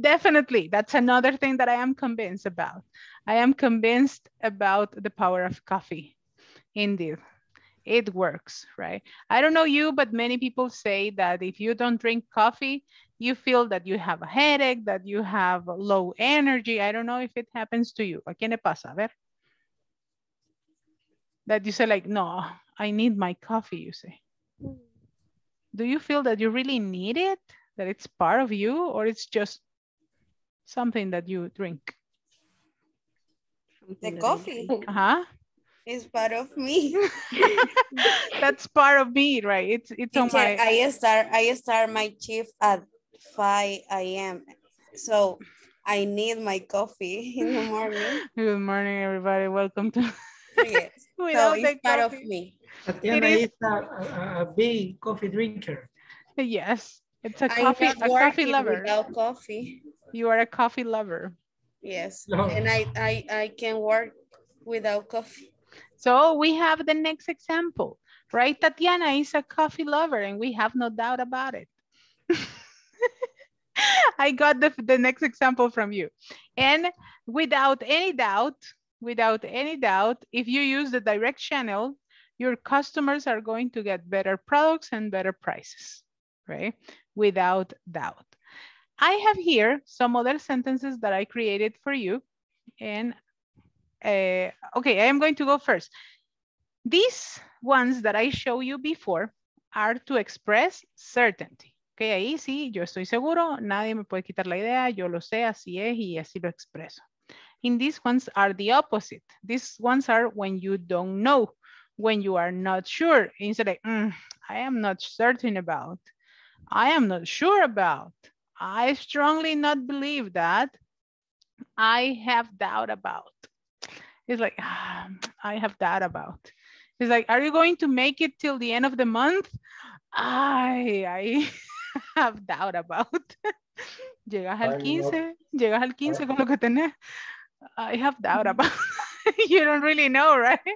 definitely. That's another thing that I am convinced about. I am convinced about the power of coffee. Indeed, it works, right? I don't know you, but many people say that if you don't drink coffee, you feel that you have a headache, that you have low energy. I don't know if it happens to you. ¿A quién le pasa? A ver. That you say like, no, I need my coffee, you say. do you feel that you really need it, that it's part of you, or it's just something that you drink? The coffee. Uh-huh. It's part of me. That's part of me, right? It's it's on my. I start I start my shift at five A M so I need my coffee in the morning. Good morning, everybody. Welcome to. Yes. So it's part coffee. Of me. Tatiana is a, a big coffee drinker. Yes, it's a coffee. I'm not a coffee lover. Without coffee. You are a coffee lover. Yes, no. And I I I can work without coffee. So we have the next example, right? Tatiana is a coffee lover and we have no doubt about it. I got the, the next example from you. And without any doubt, without any doubt, if you use the direct channel, your customers are going to get better products and better prices, right? Without doubt. I have here some other sentences that I created for you. And Uh, okay, I am going to go first. These ones that I show you before are to express certainty. Okay, ahí sí, yo estoy seguro, nadie me puede quitar la idea, yo lo sé, así es y así lo expreso. In these ones are the opposite. These ones are when you don't know, when you are not sure. Instead of, mm, I am not certain about, I am not sure about, I strongly not believe that, I have doubt about. It's like, ah, I have that about. It's like, are you going to make it till the end of the month? I, I have doubt about. Llegas al quince, llegas al quince con lo que tenés. I have doubt about. You don't really know, right?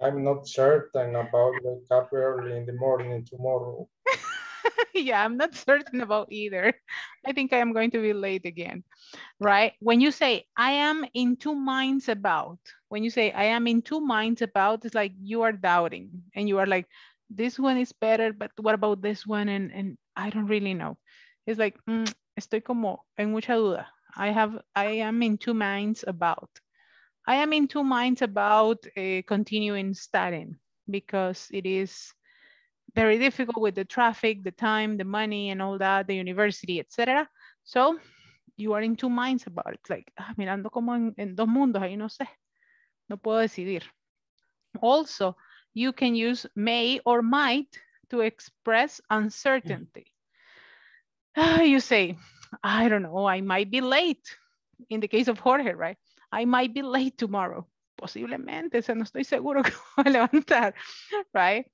I'm not certain about wake up early in the morning tomorrow. Yeah, I'm not certain about either. I think I am going to be late again, right? When you say, I am in two minds about, when you say, I am in two minds about, it's like you are doubting and you are like, this one is better, but what about this one? And, and I don't really know. It's like, mm, estoy como en mucha duda. I have, I am in two minds about. I am in two minds about uh, continuing studying because it is very difficult with the traffic, the time, the money, and all that, the university, et cetera. So you are in two minds about it. It's like, ah, mirando como en, en dos mundos, ahí no sé, no puedo decidir. Also, you can use may or might to express uncertainty. Mm-hmm. You say, I don't know, I might be late. In the case of Jorge, right? I might be late tomorrow. Posiblemente, se no estoy seguro que voy a levantar, right?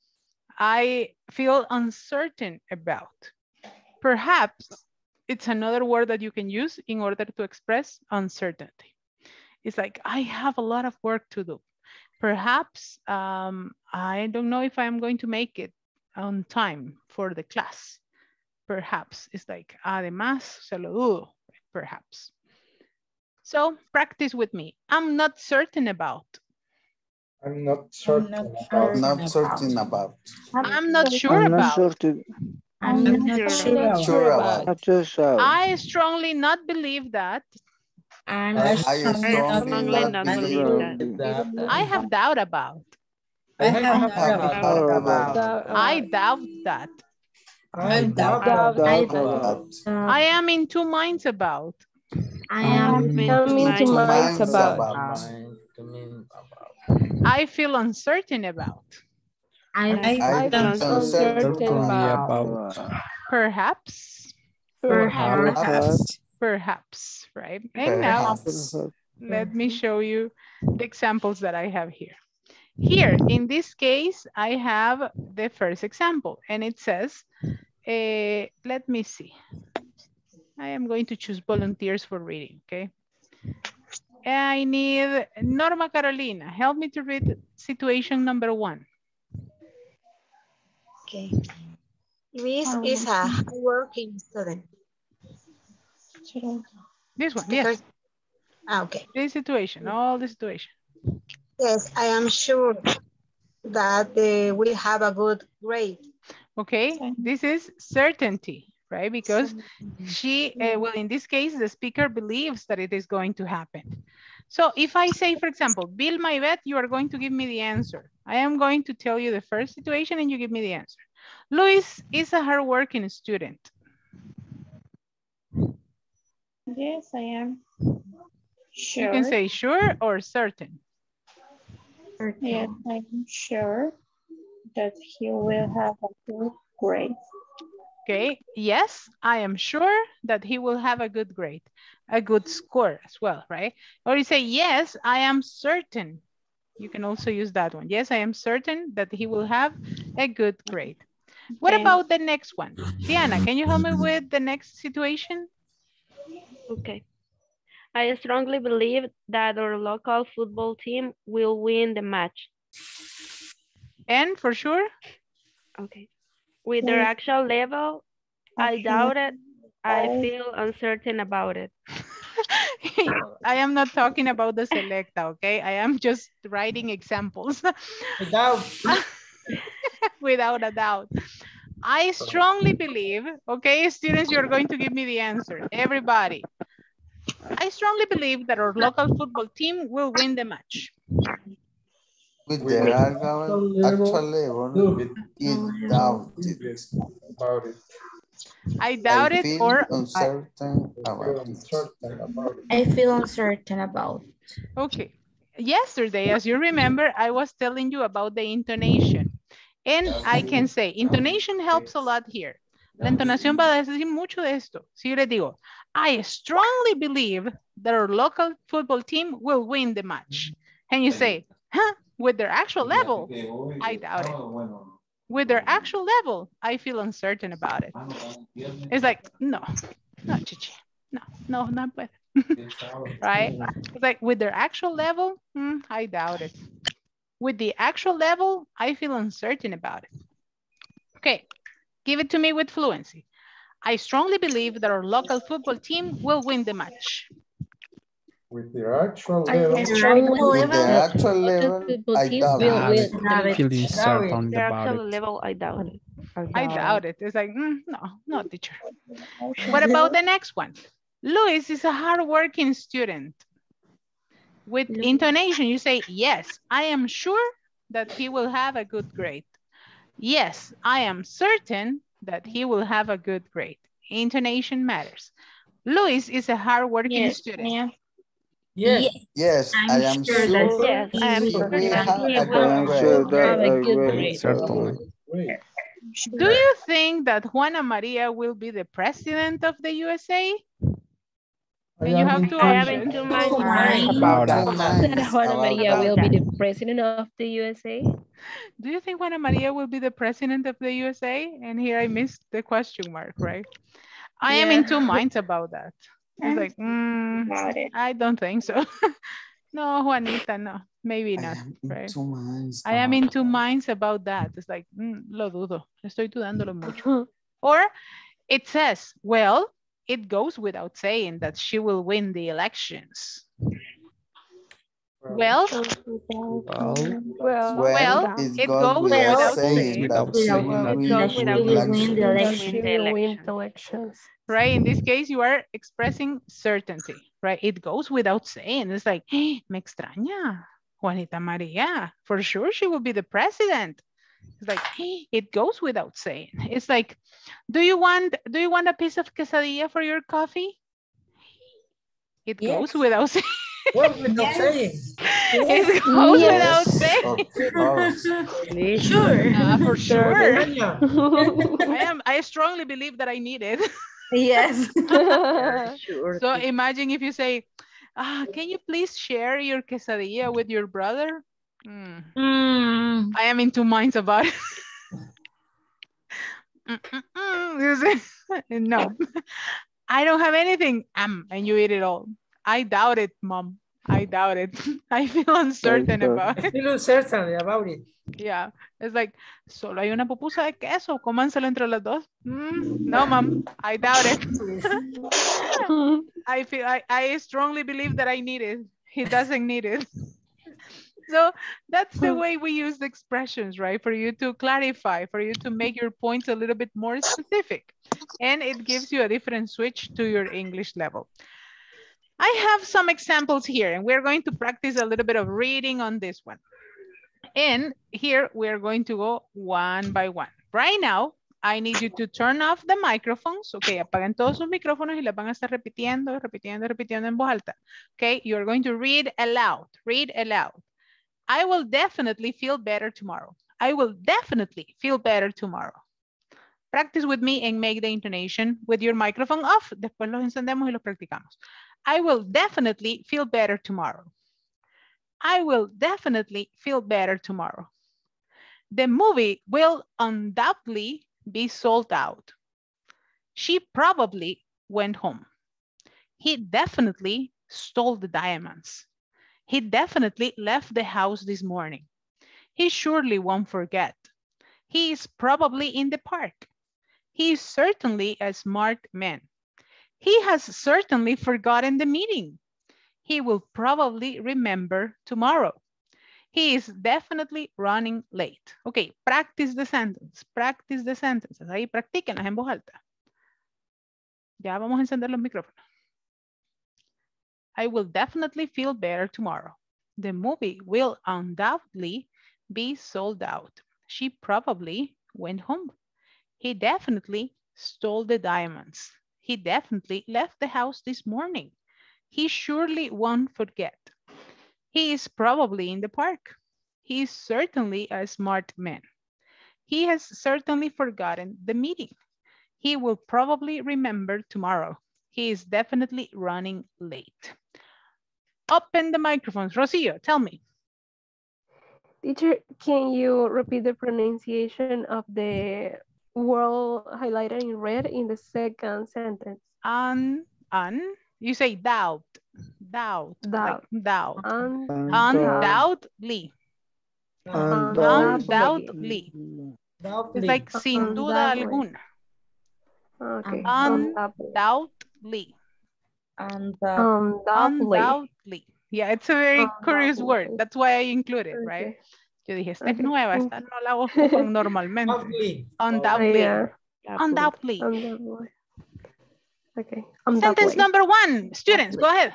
I feel uncertain about. Perhaps it's another word that you can use in order to express uncertainty. It's like, I have a lot of work to do. Perhaps um, I don't know if I'm going to make it on time for the class. Perhaps it's like, además, se lo dudo, perhaps. So practice with me. I'm not certain about. I'm not certain about. I'm not certain about. I'm not sure about. I'm not sure about. I strongly not believe that. I strongly not believe that. I have doubt about. I have doubt about. I doubt that. I doubt that. I am in two minds about. I am in two minds about. I feel uncertain about. I, I, I feel uncertain, uncertain about. about. Perhaps. Perhaps. Perhaps. Perhaps, right? And perhaps. Now, let me show you the examples that I have here. Here, in this case, I have the first example. And it says, uh, let me see. I am going to choose volunteers for reading, okay? I need Norma Carolina. Help me to read situation number one. Okay. Luis oh. is a hardworking student. This one, yes. Ah, okay. This situation, all the situation. Yes, I am sure that uh, we have a good grade. Okay, this is certainty, right? Because she, uh, well, in this case, the speaker believes that it is going to happen. So if I say, for example, Vilma Yvette, you are going to give me the answer. I am going to tell you the first situation and you give me the answer. Luis is a hardworking student. Yes, I am. Sure. You can say sure or certain. certain. Yes, I'm sure that he will have a good grade. Okay, yes, I am sure that he will have a good grade, a good score as well, right? Or you say, yes, I am certain. You can also use that one. Yes, I am certain that he will have a good grade. What okay. about the next one? Diana, can you help me with the next situation? Okay. I strongly believe that our local football team will win the match. And for sure? Okay. With their actual level, I doubt it. I feel uncertain about it. I am not talking about the selecta, okay? I am just writing examples. Without. Without a doubt. I strongly believe, okay, students, you're going to give me the answer. Everybody. I strongly believe that our local football team will win the match. With their actual level, with it doubt it. About it. I doubt I it feel or uncertain I, about it. I feel uncertain about it. Okay. Yesterday, as you remember, I was telling you about the intonation. And I can say, intonation helps a lot here. La entonación va a decir mucho de esto. Si yo les digo, I strongly believe that our local football team will win the match. And you say, huh? With their actual level, I doubt it. With their actual level, I feel uncertain about it. It's like, no, no, chichi, no, no, not with right? It's like, with their actual level, mm, I doubt it. With the actual level, I feel uncertain about it. Okay, give it to me with fluency. I strongly believe that our local football team will win the match. With the actual level, I, level, with the actual level, I doubt it. The actual level, I doubt it. I doubt it. It's like, mm, no, no, teacher. What about the next one? Luis is a hardworking student. With intonation, you say, yes, I am sure that he will have a good grade. Yes, I am certain that he will have a good grade. Intonation matters. Luis is a hardworking yes, student. Yeah. Yes. Yes, I am sure that I am sure that a good grade. Certainly. Do you think that Juana Maria will be the president of the U S A? And you have to have too much mind about that. Juana Maria will be the president of the U S A. Do you think Juana Maria will be the president of the U S A? And here I missed the question mark, right? I am in two minds about that. It's like, mm, I don't think so. No, Juanita, no, maybe not. Right? I am in two minds about that. It's like, mm, lo dudo, estoy dudándolo mucho. Or it says, well, it goes without saying that she will win the elections. Well, well, well, well it goes without saying that she will win the elections. Right, in this case, you are expressing certainty, right? It goes without saying. It's like, hey, me extraña, Juanita Maria. For sure, she will be the president. It's like, hey, it goes without saying. It's like, do you want, do you want a piece of quesadilla for your coffee? It yes. goes without saying. What without yes. saying? It goes yes. without saying. Okay. Sure, uh, for sure. I am. I strongly believe that I need it. Yes. Sure. So imagine if you say, ah, can you please share your quesadilla with your brother? Mm. Mm. I am in two minds about it. mm -mm -mm. No, I don't have anything. Um, and you eat it all. I doubt it, mom. I doubt it. I feel uncertain about it. I feel uncertain about it. Yeah, it's like, solo hay una pupusa de queso, cománselo entre las dos. Mm, no, mom, I doubt it. I feel, I, I strongly believe that I need it. He doesn't need it. So that's the way we use the expressions, right? For you to clarify, for you to make your points a little bit more specific. And it gives you a different switch to your English level. I have some examples here, and we're going to practice a little bit of reading on this one. And here we're going to go one by one. Right now, I need you to turn off the microphones. Okay, apaguen todos sus micrófonos y las van a estar repitiendo, repitiendo, repitiendo en voz alta. Okay, you're going to read aloud, read aloud. I will definitely feel better tomorrow. I will definitely feel better tomorrow. Practice with me and make the intonation with your microphone off. Después los encendemos y los practicamos. I will definitely feel better tomorrow. I will definitely feel better tomorrow. The movie will undoubtedly be sold out. She probably went home. He definitely stole the diamonds. He definitely left the house this morning. He surely won't forget. He is probably in the park. He is certainly a smart man. He has certainly forgotten the meeting. He will probably remember tomorrow. He is definitely running late. Okay, practice the sentence, practice the sentences. Ahí practíquenlas en voz alta. Ya vamos a encender los micrófonos. I will definitely feel better tomorrow. The movie will undoubtedly be sold out. She probably went home. He definitely stole the diamonds. He definitely left the house this morning. He surely won't forget. He is probably in the park. He is certainly a smart man. He has certainly forgotten the meeting. He will probably remember tomorrow. He is definitely running late. Open the microphones. Rocío, tell me. Teacher, can you repeat the pronunciation of the word highlighted in red in the second sentence? Un, un. You say doubt. Doubt. Doubt. Like doubt. Un, undoubtedly. Undoubtedly. It's like sin duda alguna. Okay. Undoubtedly. Undoubtedly. Yeah, it's a very curious word. That's why I included, okay. Right? Yo dije, esta es nueva, esta no la uso normalmente. Undoubtedly. Undoubtedly. Undoubtedly. Okay. Sentence number one, students, go ahead.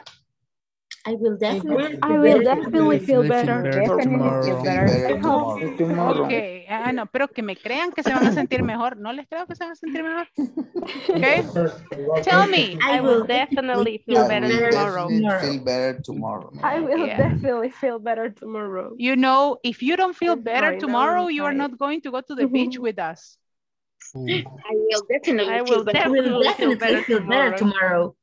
I will definitely. I will definitely feel better. Okay, ah no, pero que me crean que se van a sentir mejor. No les creo que se van a sentir mejor. Okay. Tell me. I will definitely feel better tomorrow. Feel better tomorrow. I will definitely feel better tomorrow. You know, if you don't feel better tomorrow, you are not going to go to the beach with us. I will definitely, I will feel, better. Definitely, I will definitely feel, better feel better tomorrow.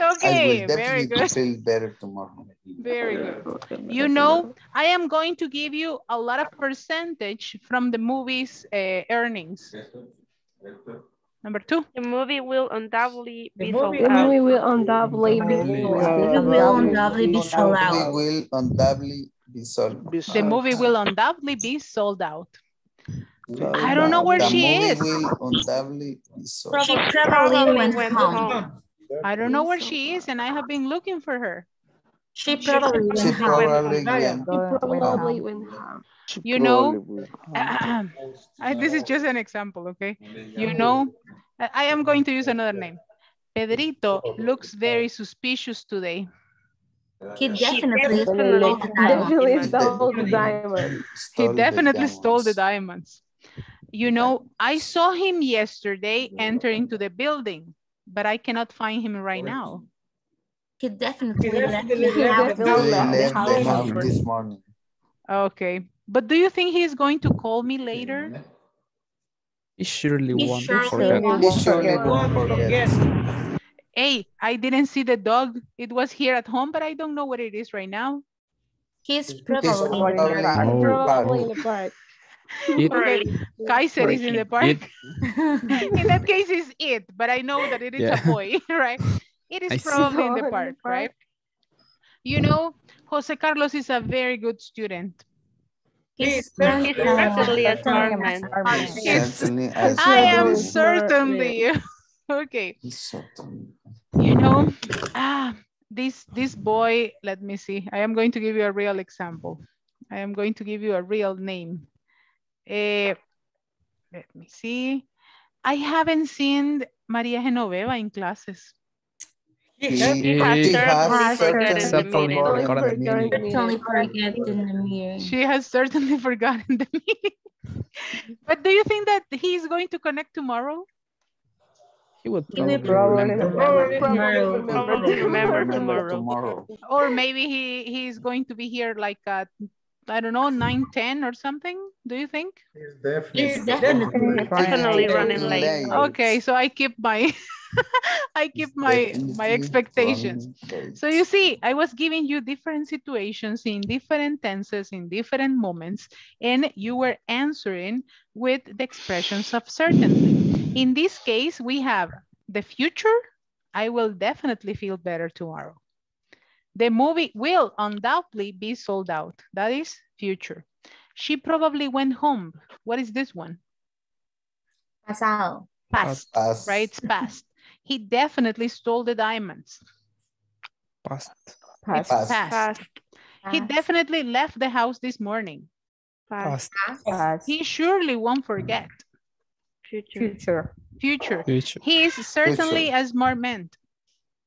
Okay, very good. Feel better tomorrow. Very good. You know, I am going to give you a lot of percentage from the movie's uh, earnings. Number two. The movie will undoubtedly be sold out. The movie will undoubtedly be sold out. The movie will undoubtedly be sold out. Will undoubtedly be sold out. The movie will undoubtedly be sold out. No, I don't know where she is. Probably, she probably went, went home. home. I don't know where she is, and I have been looking for her. She probably went she home. Probably went home. You know, uh, I, this is just an example, okay? You know, I am going to use another name. Pedrito looks very suspicious today. He definitely stole the diamonds. He definitely stole the diamonds. You know, I saw him yesterday entering to the building, but I cannot find him right now. He definitely left the house this morning. Okay, but do you think he's going to call me later? He surely won't forget. He surely won't forget. Hey, I didn't see the dog. It was here at home, but I don't know where it is right now. He's probably in the park. It, okay. Kaiser is in the park. It, in that case, it's it, but I know that it is yeah. a boy, right? It is I probably in the park, right? You know, José Carlos is a very good student. He's certainly a smart man. I am certainly. Okay. You know, ah, this, this boy, let me see. I am going to give you a real example. I am going to give you a real name. Uh, let me see. I haven't seen Maria Genoveva in classes. He, he has certainly forgotten the meeting. She has certainly forgotten the meeting. But do you think that he's going to connect tomorrow? He would probably, probably remember, remember, probably remember tomorrow. tomorrow. Or maybe he, he's going to be here like at, I don't know, nine ten or something, do you think? He's definitely, he's definitely, definitely running late. late. Okay, so I keep my... I keep my, my expectations. So you see, I was giving you different situations in different tenses, in different moments, and you were answering with the expressions of certainty. In this case, we have the future, I will definitely feel better tomorrow. The movie will undoubtedly be sold out. That is future. She probably went home. What is this one? Pasado. Past, past. Right? It's past. He definitely stole the diamonds. Past. Past. Past. Past. He definitely left the house this morning. Past. Past. Past. He surely won't forget. Future. Future. Future. Future. He is certainly Future. as more meant.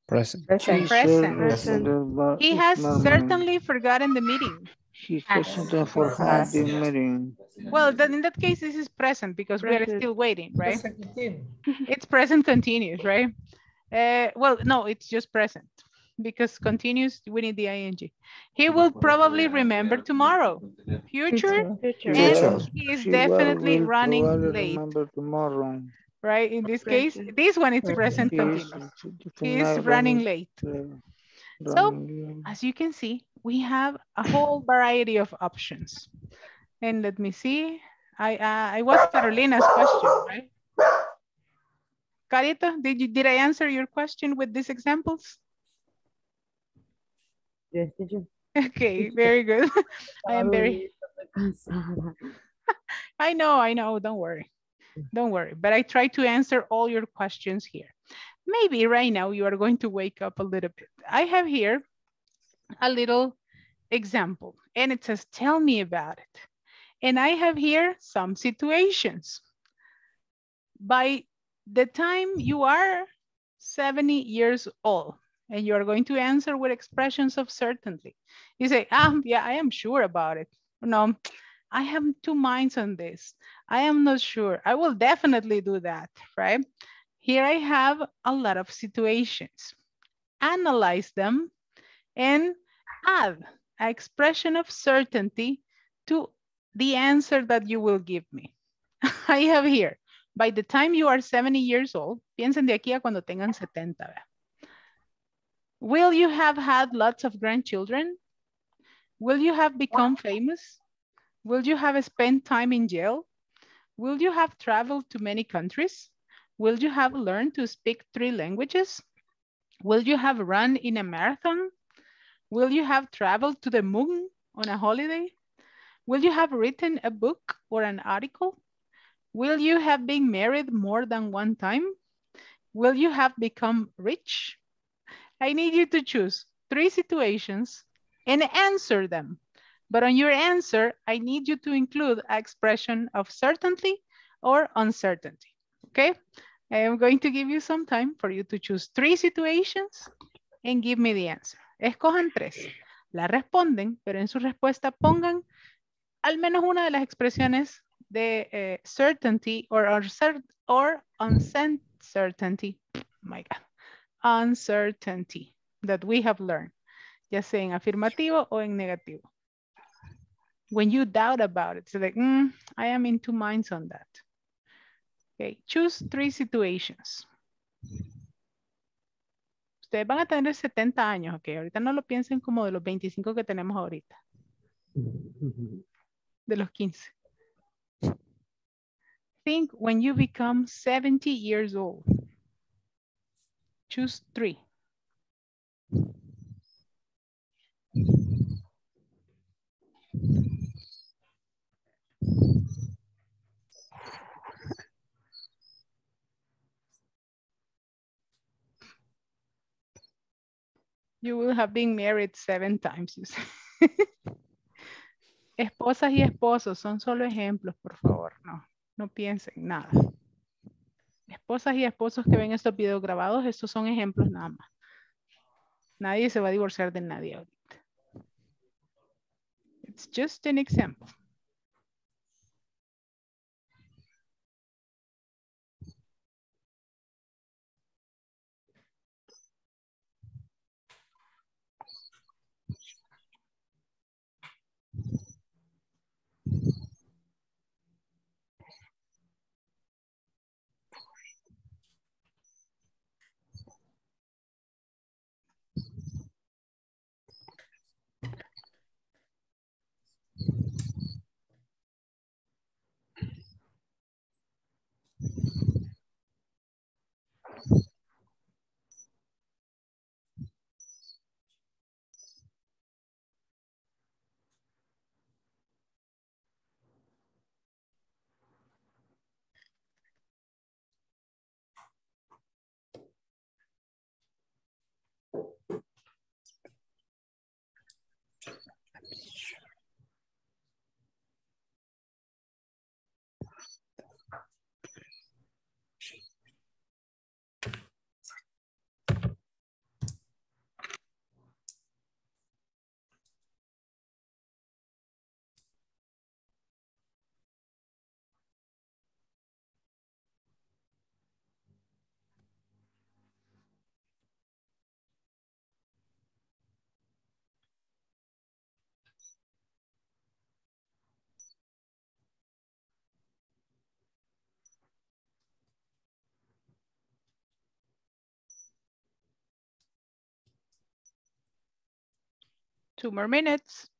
Present. Present. Present. Present. He has certainly forgotten the meeting. He hasn't forgotten the meeting. Well, then in that case, this is present because we are still waiting, right? It's present continuous, right? Uh, well, no, it's just present because continuous, we need the I N G. He will probably remember tomorrow. Future, and he is definitely running late. Right? In this case, this one is present continuous. He is running late. So, as you can see, we have a whole variety of options. And let me see, I uh, I was Carolina's question, right? Carito, did you did I answer your question with these examples? Yes, did you? Okay, very good. I am very. I know, I know. Don't worry, don't worry. But I try to answer all your questions here. Maybe right now you are going to wake up a little bit. I have here a little example, and it says, "Tell me about it." And I have here some situations. By the time you are seventy years old and you are going to answer with expressions of certainty, you say, ah, yeah, I am sure about it. No, I have two minds on this. I am not sure. I will definitely do that, right? Here I have a lot of situations. Analyze them and add an expression of certainty to the answer that you will give me. I have here, by the time you are seventy years old, piensen de aquí a cuando tengan setenta. Will you have had lots of grandchildren? Will you have become famous? Will you have spent time in jail? Will you have traveled to many countries? Will you have learned to speak three languages? Will you have run in a marathon? Will you have traveled to the moon on a holiday? Will you have written a book or an article? Will you have been married more than one time? Will you have become rich? I need you to choose three situations and answer them. But on your answer, I need you to include an expression of certainty or uncertainty, okay? I am going to give you some time for you to choose three situations and give me the answer. Escojan tres. La responden, pero en su respuesta pongan al menos una de las expresiones de eh, certainty or, or, or uncertainty, my God, uncertainty that we have learned, ya sea en afirmativo o en negativo. When you doubt about it, so like, mm, I am in two minds on that. Okay, choose three situations. Ustedes van a tener setenta años, ok, ahorita no lo piensen como de los veinticinco que tenemos ahorita. De los quince. Think when you become seventy years old. Choose three. You will have been married seven times, you say. Esposas y esposos son solo ejemplos, por favor, no, no piensen nada. Esposas y esposos que ven estos videos grabados, estos son ejemplos nada más. Nadie se va a divorciar de nadie ahorita. It's just an example. Two more minutes.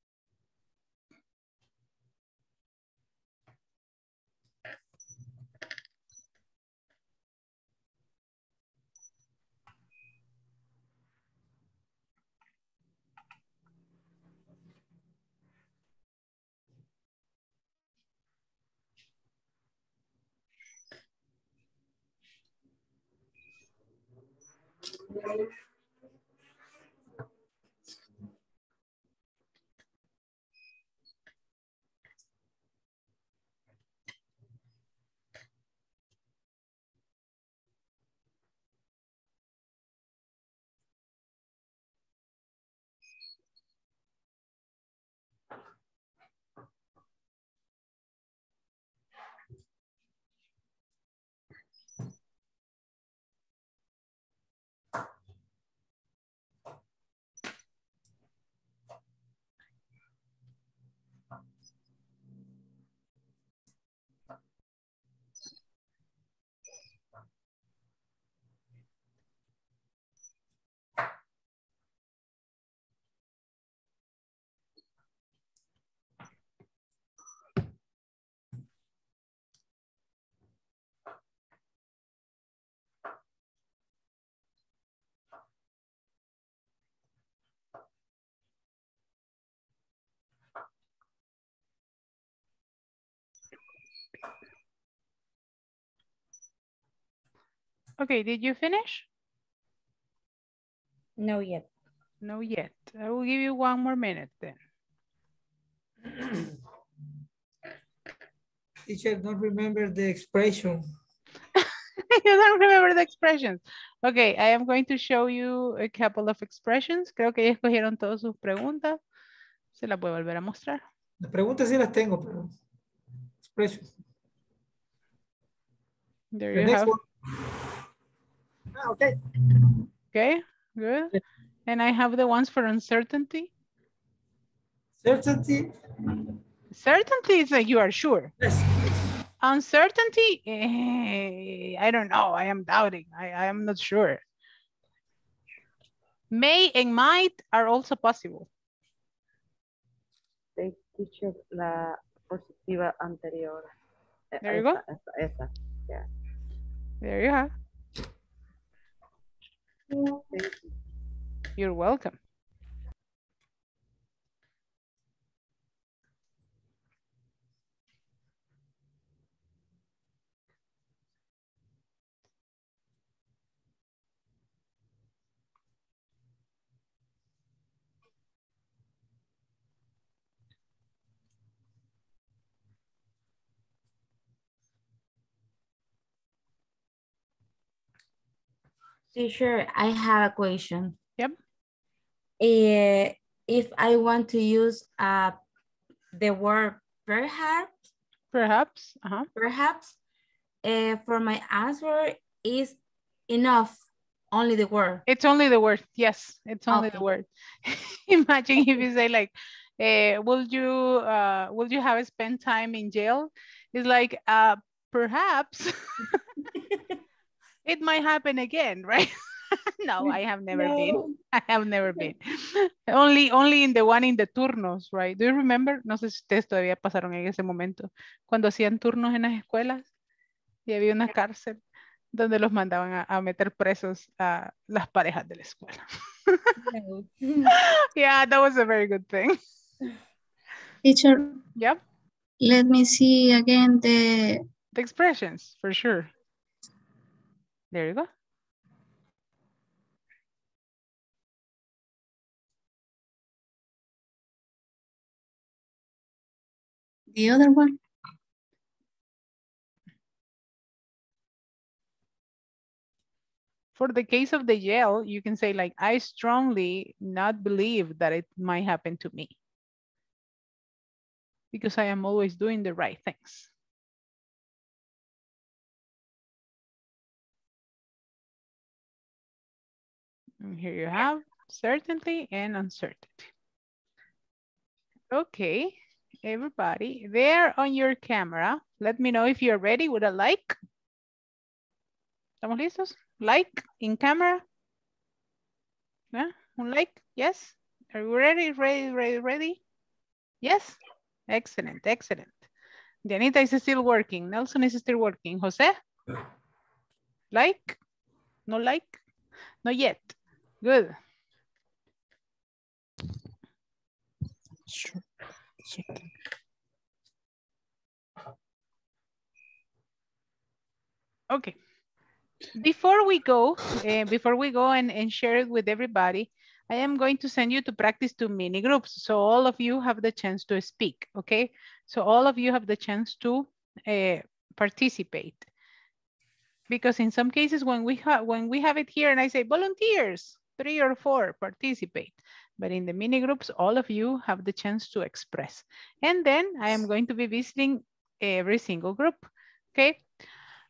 Okay, did you finish? No yet. No yet. I will give you one more minute then. Teacher, don't remember the expression. You don't remember the expressions. Okay, I am going to show you a couple of expressions. Creo que ya escogieron todas sus preguntas. Se las voy a volver a mostrar. Las preguntas sí las tengo, pero expressions. There you the next have. One. Ah, okay. Okay, good. Yeah. And I have the ones for uncertainty. Certainty. Certainty is like you are sure. Yes. Uncertainty, eh, I don't know. I am doubting. I, I am not sure. May and might are also possible. They teach you la positiva anterior. There you go. Esa, esa. Yeah. There you are. Thank you. You're welcome. Teacher, I have a question. Yep. Uh, if I want to use uh, the word perhaps, perhaps, uh -huh. perhaps, uh, for my answer is enough. Only the word. It's only the word. Yes, it's only okay. the word. Imagine if you say like, uh, "Will you, uh, will you have spent time in jail?" It's like, uh, perhaps. It might happen again, right? No, I have never no. been. I have never been. Only only in the one in the turnos, right? Do you remember? No sé si ustedes todavía pasaron en ese momento. Cuando hacían turnos en las escuelas y había una cárcel donde los mandaban a, a meter presos a las parejas de la escuela. Yeah, that was a very good thing. Teacher. Yep. Let me see again the... The expressions, for sure. There you go. The other one. For the case of the jail, you can say like, I strongly not believe that it might happen to me. Because I am always doing the right things. And here you have certainty and uncertainty. Okay, everybody there on your camera. Let me know if you're ready with a like. ¿Estamos listos? Like in camera. Yeah, un like, yes. Are you ready, ready, ready, ready? Yes? Excellent, excellent. Dianita is still working. Nelson is still working. Jose? Like? No like? Not yet. Good. Sure. Sure. Okay. Before we go, uh, before we go and, and share it with everybody, I am going to send you to practice two mini groups. So all of you have the chance to speak, okay? So all of you have the chance to uh, participate. Because in some cases when we, ha when we have it here and I say volunteers, three or four participate. But in the mini groups, all of you have the chance to express. And then I am going to be visiting every single group, okay?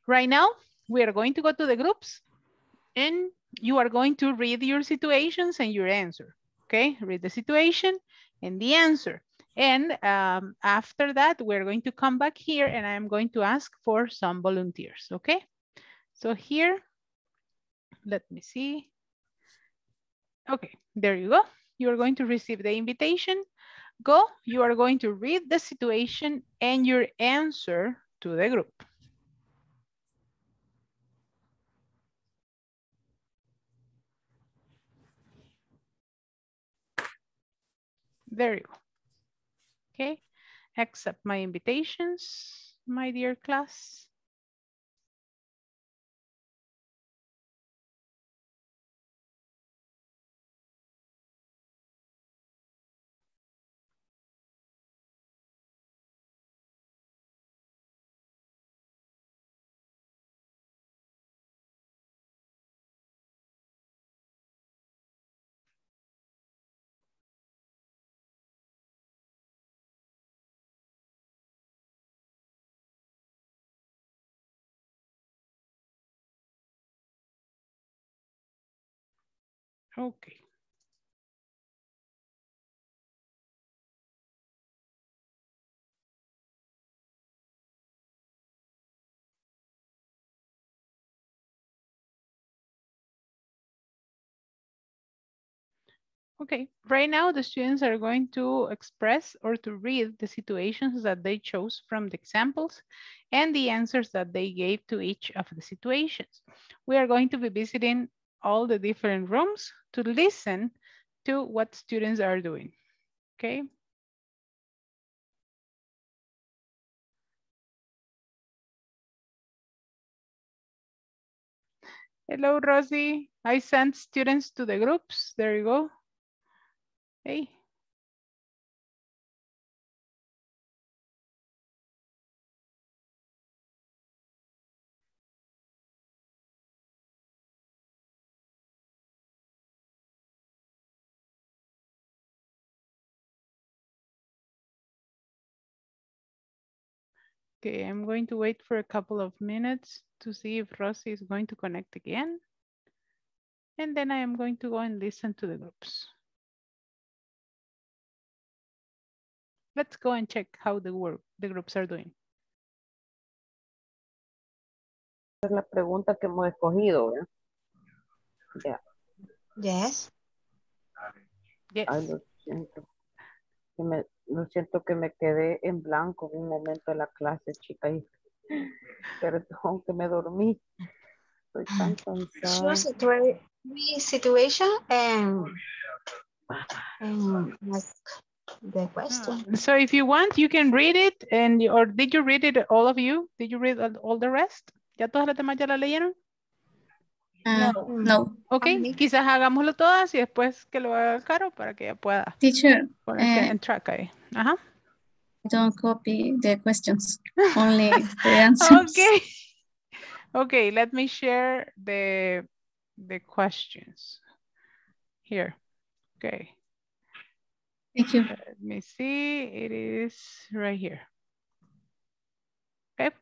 Right now, we are going to go to the groups and you are going to read your situations and your answer, okay? Read the situation and the answer. And um, after that, we're going to come back here and I'm going to ask for some volunteers, okay? So here, let me see. Okay, there you go. You are going to receive the invitation. Go, you are going to read the situation and your answer to the group. There you go. Okay, accept my invitations, my dear class. Okay. Okay, right now the students are going to express or to read the situations that they chose from the examples and the answers that they gave to each of the situations. We are going to be visiting all the different rooms to listen to what students are doing, okay? Hello, Rosie. I sent students to the groups. There you go. Hey. Okay, I'm going to wait for a couple of minutes to see if Rosie is going to connect again. And then I am going to go and listen to the groups. Let's go and check how the work the groups are doing. La pregunta que hemos escogido, ¿verdad? Yeah. Yes. Yes. I don't think so. Lo siento que me quedé en blanco un momento en la clase, chica. Y perdón que me dormí. Estoy tan cansada. Situation and, and ask the question. So if you want, you can read it. And or did you read it, all of you? Did you read all the rest? ¿Ya todas las demás ya la leyeron? Uh, no. no. Ok, um, quizás hagámoslo todas y después que lo haga Caro para que ella pueda. Teacher. Ponerse uh, en track ahí. Ajá. Don't copy the questions, only the answers. Okay. Okay, let me share the, the questions here. Okay. Thank you. Let me see, it is right here. Okay.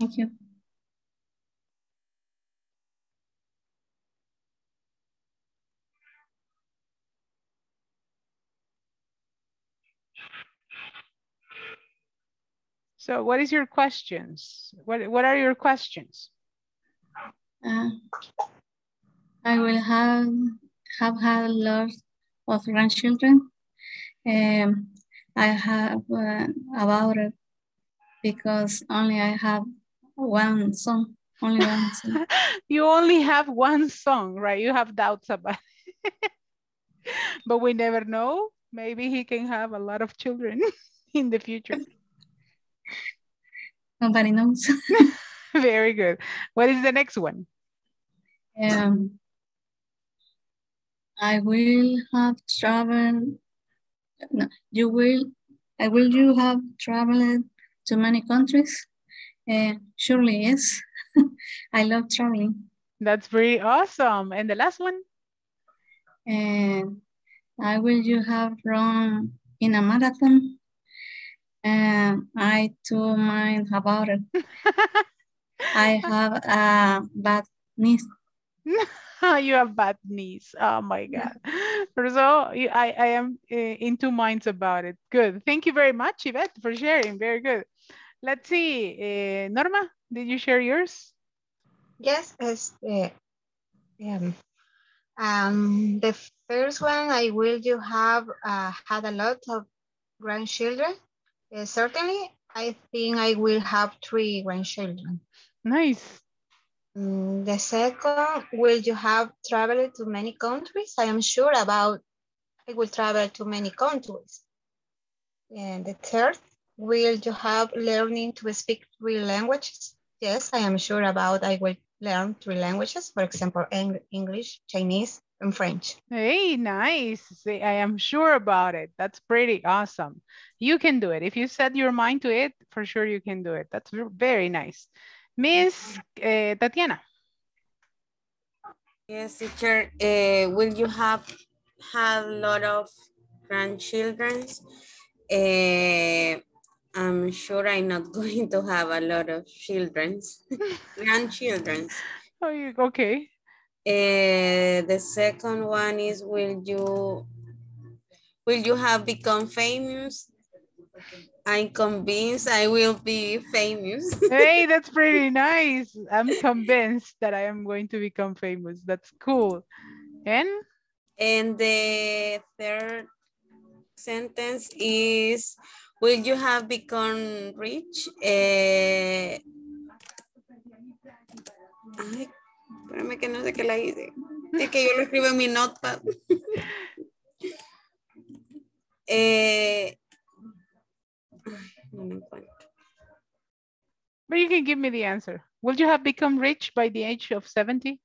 Thank you. So what is your questions? What, what are your questions? Uh, I will have have had lots of grandchildren. Um, I have uh, about it because only I have one son. Only one son. You only have one son, right? You have doubts about it. But we never know. Maybe he can have a lot of children in the future. Nobody knows. Very good. What is the next one? Um, I will have traveled. No, you will. I will. You have traveled to many countries. Uh, surely yes. I love traveling. That's pretty awesome. And the last one. And uh, I will. You have run in a marathon. And uh, I don't mind about it. I have a bad knees. You have bad knees. Oh my God. So I, I am in two minds about it. Good. Thank you very much, Yvette, for sharing. Very good. Let's see. Uh, Norma, did you share yours? Yes. Uh, um, um, the first one, I will you have uh, had a lot of grandchildren. Uh, certainly, I think I will have three grandchildren. Nice. Mm, the second, will you have traveled to many countries? I am sure about I will travel to many countries. And the third, will you have learning to speak three languages? Yes, I am sure about I will learn three languages, for example, English, Chinese, and French. Hey, nice. See, I am sure about it. That's pretty awesome. You can do it. If you set your mind to it, for sure you can do it. That's very nice. Miss uh, Tatiana. Yes, teacher. Uh, will you have had a lot of grandchildren? Uh, I'm sure I'm not going to have a lot of children. Grandchildren. Oh, you, okay. Uh, the second one is, will you, will you have become famous? I'm convinced I will be famous. Hey, that's pretty nice. I'm convinced that I am going to become famous. That's cool. And? And the third sentence is, will you have become rich? Uh, ay, espérame que no sé qué la hice. Es que yo lo escribo en mi notepad. Eh... But you can give me the answer. Will you have become rich by the age of seventy?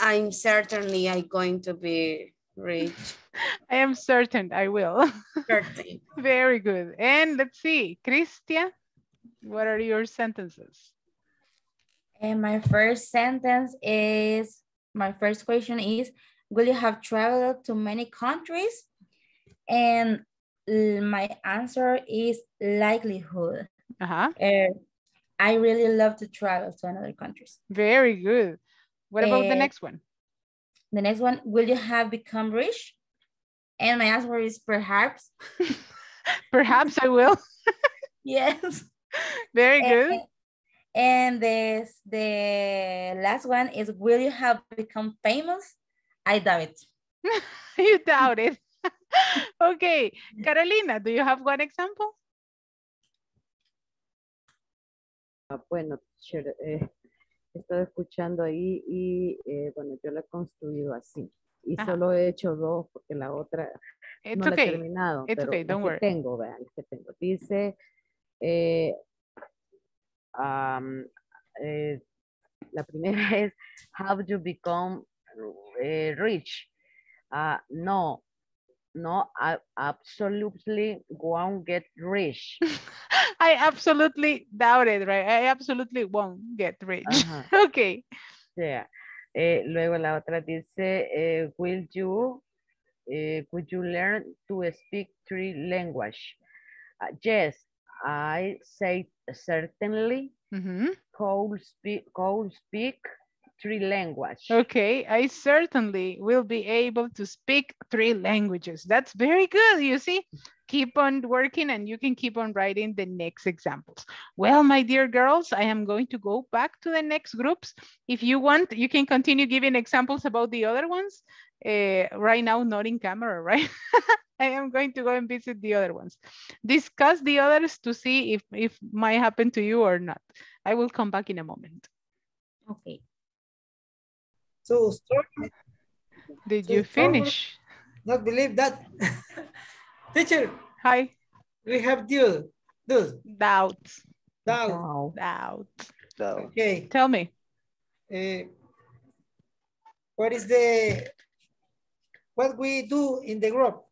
I'm certainly I'm going to be rich. I am certain I will. Certainly. Very good. And let's see, Cristian, what are your sentences? And my first sentence is, my first question is, will you have traveled to many countries? And my answer is likelihood. Uh-huh. Uh, I really love to travel to another countries. Very good. What about uh, the next one? The next one, will you have become rich? And my answer is perhaps. Perhaps I will. Yes. Very good. Uh, and this, the last one is, will you have become famous? I doubt it. You doubt it. Okay, Carolina, do you have one example? Ah, bueno, teacher, eh, estoy escuchando ahí y eh, bueno, yo la he construido así y Ajá. solo he hecho dos porque la otra It's no okay. la he terminado. It's pero okay, don't worry. Tengo, vean, que tengo. Dice, eh, um, eh, la primera es, have you become eh, rich? Uh, no. No, I absolutely won't get rich. I absolutely doubt it, right? I absolutely won't get rich. Uh-huh. Okay. Yeah. Eh, luego la otra dice, eh, will you, eh, could you learn to speak three languages? Uh, yes, I say certainly. Mm-hmm. Could speak, could speak three languages. Okay, I certainly will be able to speak three languages. That's very good, you see. keep on working and you can keep on writing the next examples. Well, my dear girls, I am going to go back to the next groups. If you want, you can continue giving examples about the other ones. Uh, right now, not in camera, right? I am going to go and visit the other ones. Discuss the others to see if, if might happen to you or not. I will come back in a moment. Okay. So, sorry. Did so you finish? Not believe that. Teacher. Hi. We have deal. Do. Doubt. Doubt. Doubt. Doubt. Okay. Tell me. Uh, what is the, what we do in the group?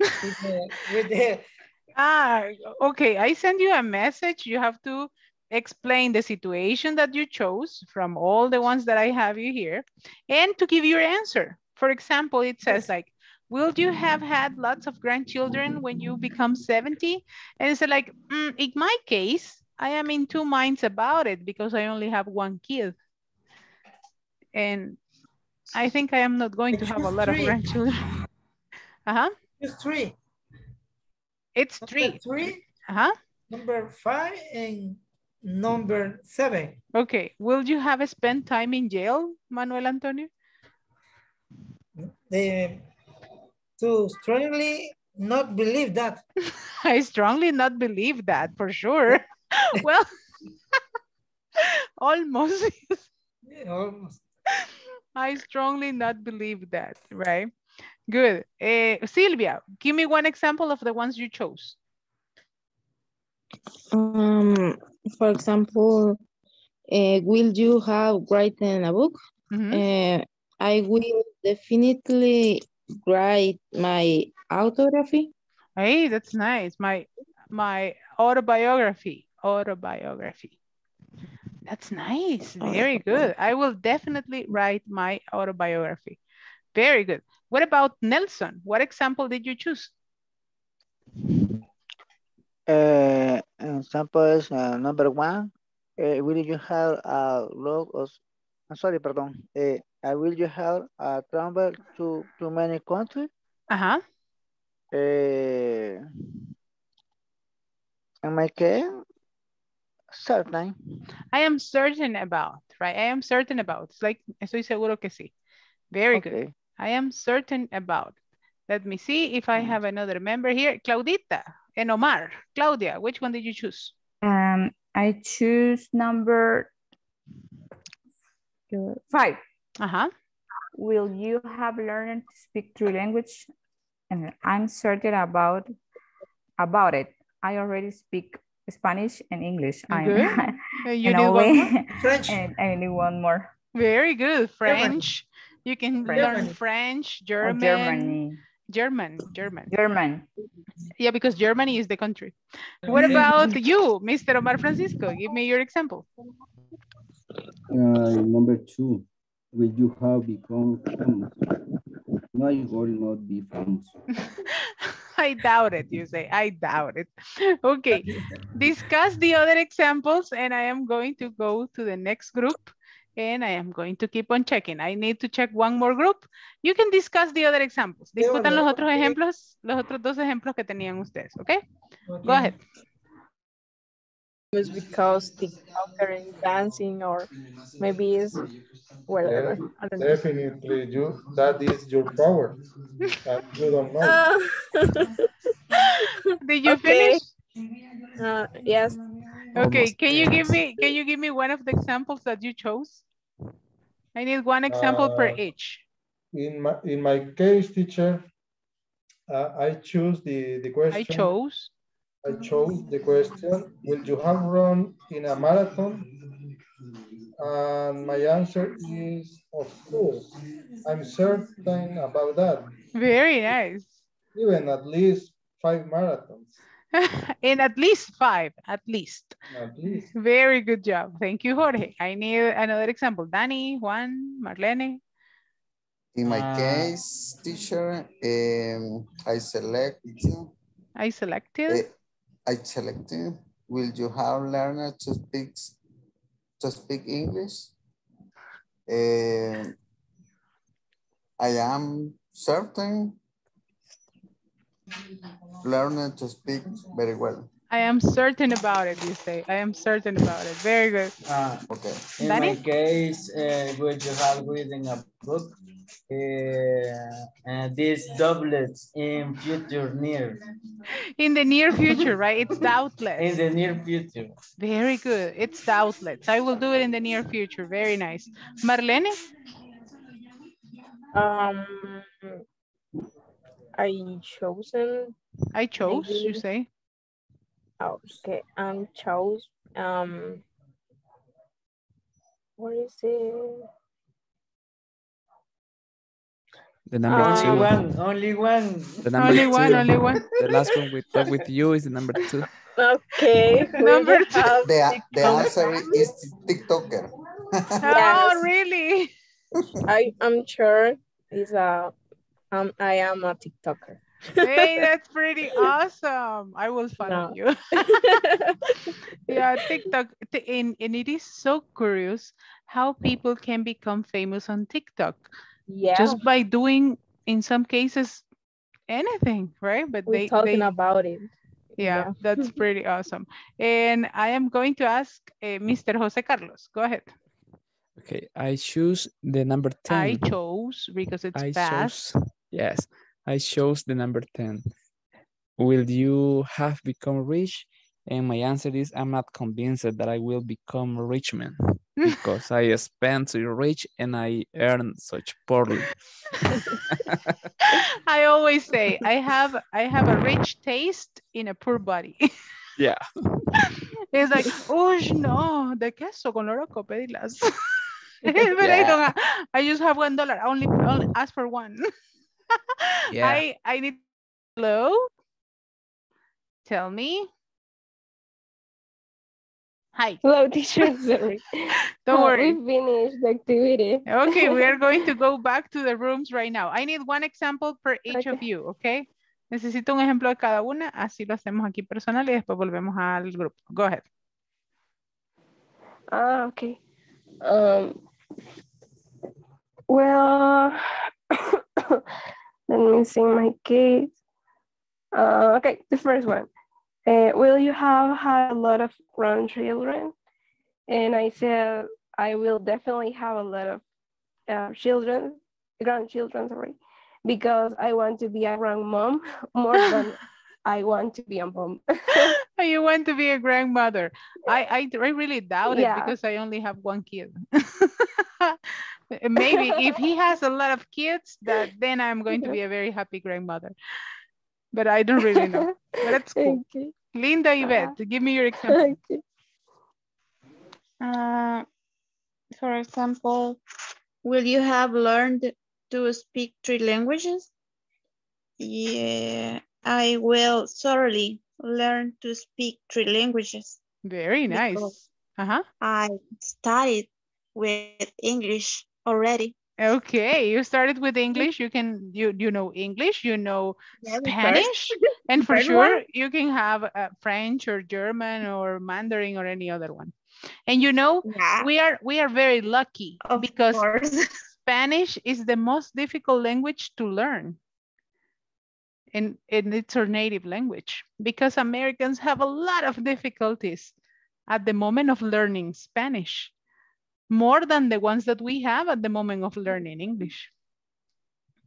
With the, with the... Ah, okay. I send you a message. You have to explain the situation that you chose from all the ones that I have you here and to give your answer. For example, it says like, will you have had lots of grandchildren when you become seventy? And it's like, mm, in my case, I am in two minds about it because I only have one kid. And I think I am not going to have a lot three. of grandchildren. Uh-huh. It's three. It's number three. Three. Uh-huh. Number five and number seven. Okay. Will you have spent time in jail, Manuel Antonio? The... To strongly not believe that. I strongly not believe that for sure. Well, almost. Yeah, almost. I strongly not believe that, right? Good. Uh, Silvia, give me one example of the ones you chose. Um, for example, uh, will you have written a book? Mm-hmm. uh, I will definitely write my autobiography. Hey, that's nice. My my autobiography. Autobiography. That's nice. Very good. I will definitely write my autobiography. Very good. What about Nelson? What example did you choose? Uh, examples uh, number one. Uh, will you have a lot of? I'm sorry, pardon. Uh, I will you have uh, travel to to many countries. Uh-huh. Uh, am I certain? I am certain about, right? I am certain about. It's like, estoy seguro que sí. Very okay. Good. I am certain about. Let me see if I have another member here. Claudita and Omar. Claudia, which one did you choose? Um, I choose number five. Uh-huh. Will you have learned to speak three languages? And I'm certain about about it. I already speak Spanish and English. Good. I'm, you need one more? French. And I need one more. Very good. French. German. You can French. learn French, German. Germany. German. German. German. Yeah, because Germany is the country. What about you, Mister Omar Francisco? Give me your example. Uh, number two. Will you have become famous? No, you will not be famous. I doubt it, you say. I doubt it. Okay. Discuss the other examples and I am going to go to the next group and I am going to keep on checking. I need to check one more group. You can discuss the other examples. Discutan los otros ejemplos, los otros dos ejemplos que tenían ustedes, okay? Go ahead. It was because TikToker is dancing, or maybe it's whatever. I don't Definitely, know. you that is your power. And you don't know. Uh, Did you okay. finish? Uh, yes. Okay. Can you give me? Can you give me one of the examples that you chose? I need one example uh, per each. In my in my case, teacher, uh, I choose the the question. I chose. I chose the question, will you have run in a marathon? And my answer is, of course. I'm certain about that. Very nice. Even at least five marathons. In at least five, at least. At least. Very good job. Thank you, Jorge. I need another example. Danny, Juan, Marlene. In my case, teacher, um, I selected. I selected. Uh, I selected. Will you have learned to speak to speak English? Uh, I am certain Learning to speak very well. I am certain about it, you say. I am certain about it. Very good. Ah, okay. In Danny? My case, uh, would you have reading a book? Uh, uh, this doublets in future near. In the near future, right? It's doubtless. In the near future. Very good. It's doubtless. I will do it in the near future. Very nice. Marlene? Um, I chosen. I chose, you say? Okay, um, chose, um, what is it? The number um, two. One, only one. The number only two. One, only one. The last one we talk with you is the number two. Okay. Number two. The, the answer is TikToker. Oh, really? I am sure is a, um, I am a TikToker. Hey, that's pretty awesome. I will follow no. you. Yeah, TikTok. And, and it is so curious how people can become famous on TikTok. Yeah. Just by doing, in some cases, anything, right? But We're they, talking they, about it. Yeah, yeah. That's pretty awesome. And I am going to ask uh, Mister José Carlos. Go ahead. Okay, I choose the number ten. I chose because it's I fast. Chose, yes. I chose the number ten. Will you have become rich? And my answer is I'm not convinced that I will become a rich man because I spend to rich and I earn such poorly. I always say I have I have a rich taste in a poor body. Yeah. It's like, oh no, de queso con oro copedilas. But yeah. I don't have, I just have one dollar. I only, only ask for one. Yeah. I, I need, hello, tell me. Hi. Hello, teacher, sorry. Don't oh, worry. We finished the activity. Okay, we are going to go back to the rooms right now. I need one example per each okay. of you, okay? Necesito un ejemplo de cada una, así lo hacemos aquí personal y después volvemos al grupo. Go ahead. Ah, uh, okay. Um, well... Let me see my case. Uh, okay, the first one. Uh, will you have had a lot of grandchildren? And I said, I will definitely have a lot of uh, children, grandchildren, sorry, because I want to be a grandmom more than I want to be a mom. You want to be a grandmother. I, I, I really doubt yeah. it because I only have one kid. Maybe if he has a lot of kids, that then I'm going to be a very happy grandmother. But I don't really know. But that's cool. Okay. Linda Ivette, give me your example. Okay. Uh, for example, will you have learned to speak three languages? Yeah, I will thoroughly learn to speak three languages. Very nice. Uh-huh. I studied with English already. Okay, you started with English. You can you you know English, you know yeah, Spanish, and for sure you can have uh, French or German or Mandarin or any other one. And you know yeah. we are we are very lucky of because Spanish is the most difficult language to learn, and and it's our native language because Americans have a lot of difficulties at the moment of learning Spanish. More than the ones that we have at the moment of learning English.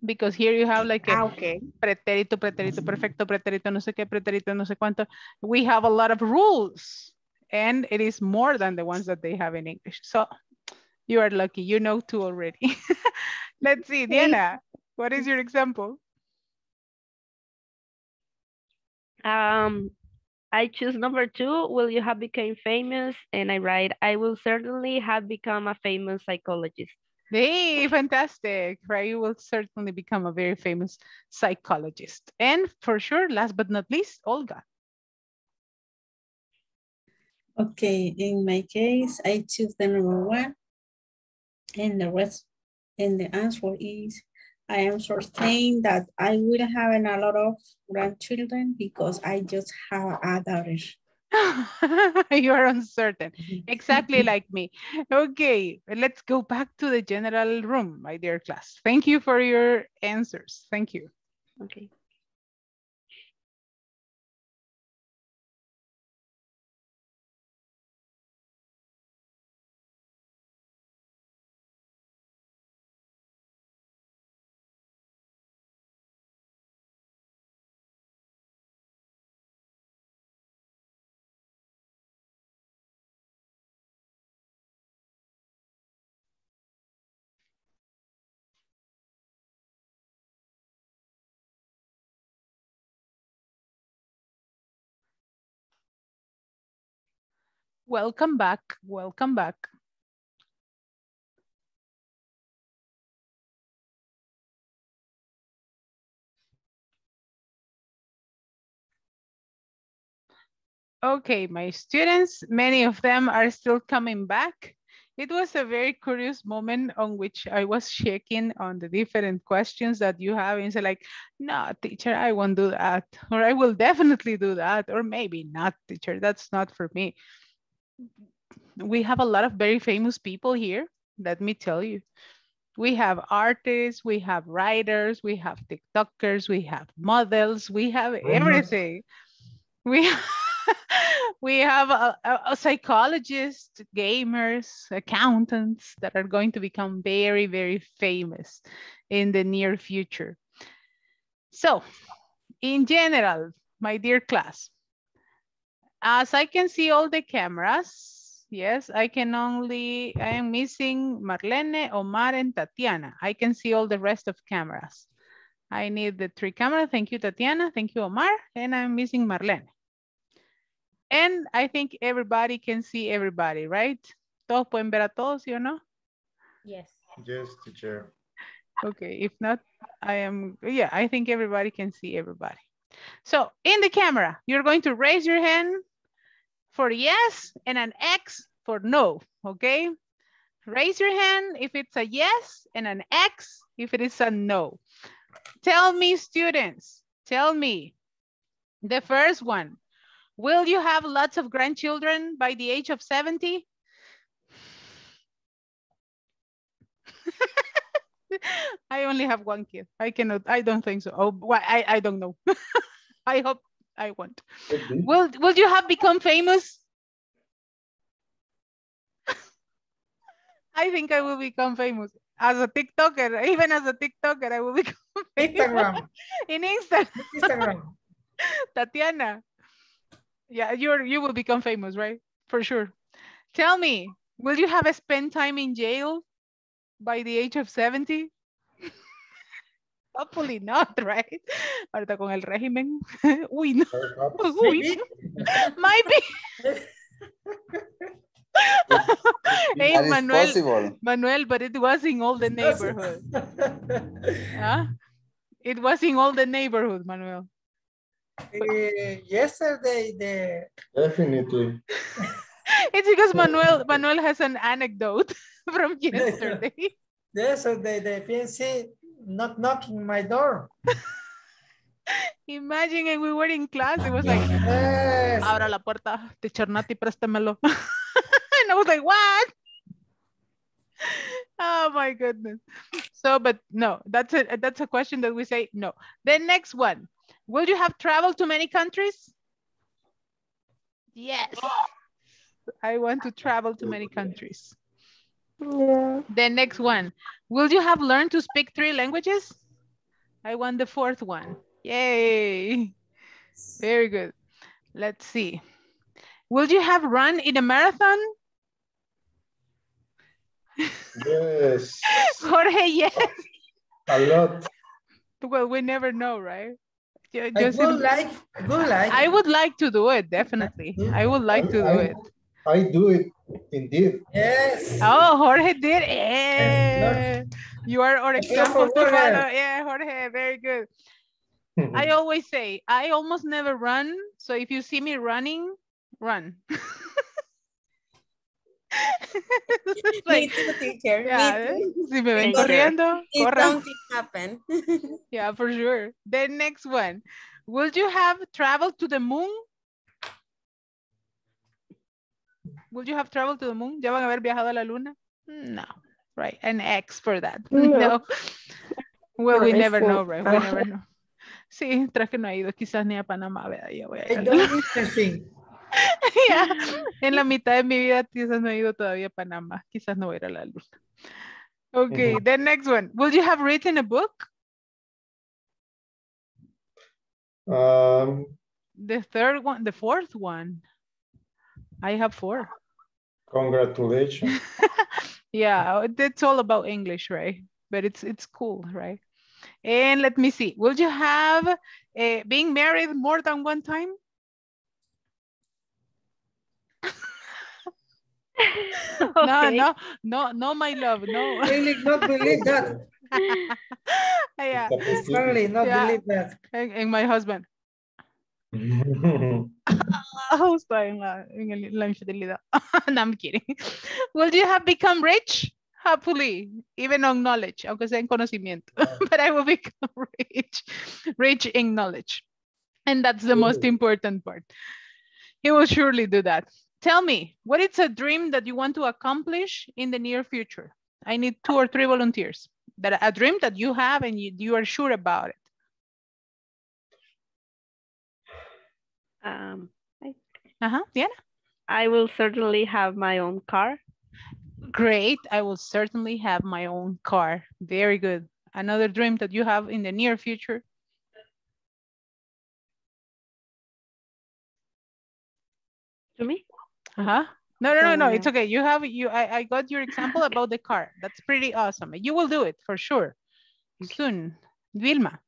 Because here you have like a okay. pretérito, pretérito, perfecto, pretérito, no sé qué, pretérito, no sé cuánto. We have a lot of rules and it is more than the ones that they have in English. So you are lucky, you know two already. Let's see, Diana, what is your example? Um. I choose number two, will you have become famous? And I write, I will certainly have become a famous psychologist. Hey, fantastic, right? You will certainly become a very famous psychologist. And for sure, last but not least, Olga. Okay, in my case, I choose the number one. And the rest, and the answer is, I am certain that I will have a lot of grandchildren because I just have a daughter. You are uncertain. Exactly like me. Okay, let's go back to the general room, my dear class. Thank you for your answers. Thank you. Okay. Welcome back, welcome back. Okay, my students, many of them are still coming back. It was a very curious moment on which I was checking on the different questions that you have and say like, no, teacher, I won't do that. Or I will definitely do that. Or maybe not, teacher, that's not for me. We have a lot of very famous people here, let me tell you. We have artists, we have writers, we have TikTokers, we have models, we have everything. We have We have a, a, a psychologists, gamers, accountants that are going to become very, very famous in the near future. So in general, my dear class, as I can see all the cameras, yes, I can only, I am missing Marlene, Omar, and Tatiana. I can see all the rest of cameras. I need the three cameras. Thank you, Tatiana. Thank you, Omar. And I'm missing Marlene. And I think everybody can see everybody, right? Todos pueden ver a todos, ¿sí o no? Yes. Yes, teacher. Okay, if not, I am, yeah, I think everybody can see everybody. So in the camera, you're going to raise your hand for yes and an X for no, okay? Raise your hand if it's a yes and an X if it is a no. Tell me, students, tell me the first one. Will you have lots of grandchildren by the age of seventy? I only have one kid. I cannot, I don't think so. Oh, I, I don't know. I hope I won't. Okay. Will, will you have become famous? I think I will become famous. As a TikToker, even as a TikToker, I will become famous. Instagram. In Insta. Instagram. Tatiana. Yeah, you're, you will become famous, right? For sure. Tell me, will you have spent time in jail by the age of seventy? Hopefully not, right? Ahorita con el régimen. Uy, no. Uy, might be. Hey, that Manuel, is possible. Manuel, but it was in all the neighborhood. Huh? It was in all the neighborhood, Manuel. Uh, yesterday, the definitely. It's because Manuel Manuel has an anecdote from yesterday. Yesterday, the P N C not knocking my door. Imagine, and we were in class. It was like, yes. Abra la puerta, teacher Nati, préstamelo. And I was like, what? Oh my goodness. So, but no, that's a that's a question that we say no. The next one. Will you have traveled to many countries? Yes. I want to travel to many countries. Yeah. The next one. Will you have learned to speak three languages? I want the fourth one. Yay. Very good. Let's see. Will you have run in a marathon? Yes. Jorge, yes. A lot. Well, we never know, right? Yeah, I, would in, like, I, would like I would like to do it, definitely. I would like I, to do I, it. I do it, indeed. Yes. Oh, Jorge did it. You are our example to follow. Yeah, Jorge, very good. I always say, I almost never run. So if you see me running, run. Like, me too, teacher. Yeah, me too. Si me ven corriendo, corran. Happen. Yeah, for sure. The next one. Will you have traveled to the moon? Will you have traveled to the moon? ¿Ya van a haber viajado a la luna? No, right. An X for that. No. no. Well, no, we never so. know, right? We never know. Sí, tras que no ha ido quizás ni a Panamá, ¿verdad? Yo voy a ir. Yeah. En la mitad de mi vida quizás no he ido todavía a Panamá. Quizás no voy a ir a la luz. Okay, mm-hmm. The next one. Will you have written a book? Um, the third one, the fourth one. I have four. Congratulations. Yeah, that's all about English, right? But it's it's cool, right? And let me see. Will you have uh, been married more than one time? Okay. No, no, no, no, my love, no. Really not believe that. Yeah. Really not yeah. believe that. And, and my husband. Oh, sorry, no, I'm kidding. Will you have become rich? Happily, even on knowledge, aunque sea en conocimiento. But I will become rich, rich in knowledge. And that's the Ooh. most important part. He will surely do that. Tell me, what is a dream that you want to accomplish in the near future? I need two or three volunteers. That a dream that you have and you, you are sure about it. Um, uh-huh, Diana? I will certainly have my own car. Great, I will certainly have my own car. Very good. Another dream that you have in the near future? To me? Uh-huh. No, no, no, no, it's okay. You have, you. I, I got your example about the car. That's pretty awesome. You will do it for sure. Soon. Vilma.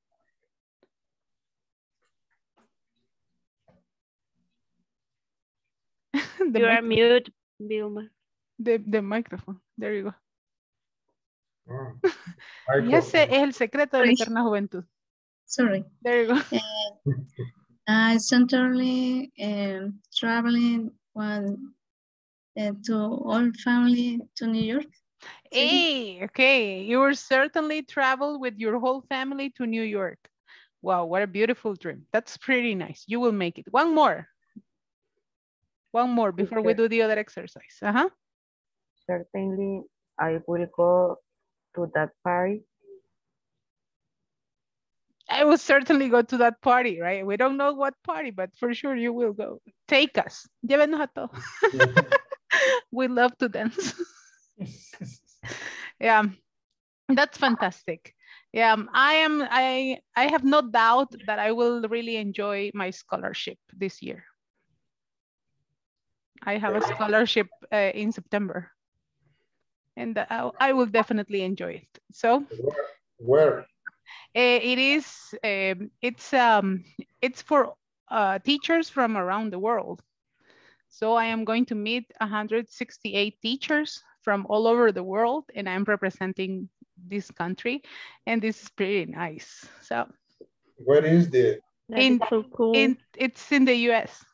You are mute, Vilma. The, the microphone. There you go. Oh, y ese es el secreto de la eterna juventud. Sorry. There you go. Uh, I certainly um, traveling one, uh, to all family to New York. Hey, okay. You will certainly travel with your whole family to New York. Wow, what a beautiful dream. That's pretty nice. You will make it. One more. One more before okay. we do the other exercise. Uh-huh. Certainly, I will go to that party. I will certainly go to that party, right? We don't know what party, but for sure you will go. Take us. Llévenos a todos. We love to dance. Yeah, that's fantastic. Yeah, I am. I I have no doubt that I will really enjoy my scholarship this year. I have a scholarship uh, in September. And I, I will definitely enjoy it. So where? Uh, it is um, it's um it's for uh, teachers from around the world. So I am going to meet one hundred sixty-eight teachers from all over the world, and I'm representing this country, and this is pretty nice. So where is the? In, so cool. in it's in the U S.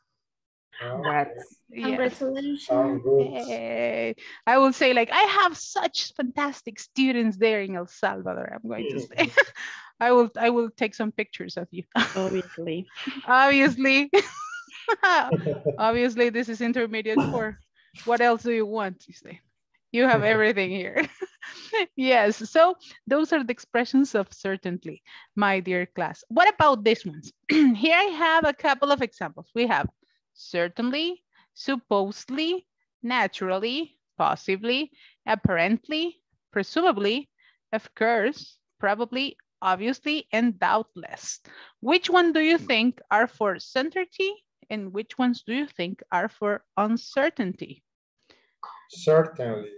That's, congratulations. Yes. I will say, like, I have such fantastic students there in El Salvador. I'm going to say, I will, I will take some pictures of you. Obviously. Obviously. Obviously, this is intermediate four. What else do you want? You say, you have everything here. Yes. So those are the expressions of certainty, my dear class. What about these ones? Here I have a couple of examples. We have certainly, supposedly, naturally, possibly, apparently, presumably, of course, probably, obviously, and doubtless. Which one do you think are for certainty, and which ones do you think are for uncertainty? Certainly.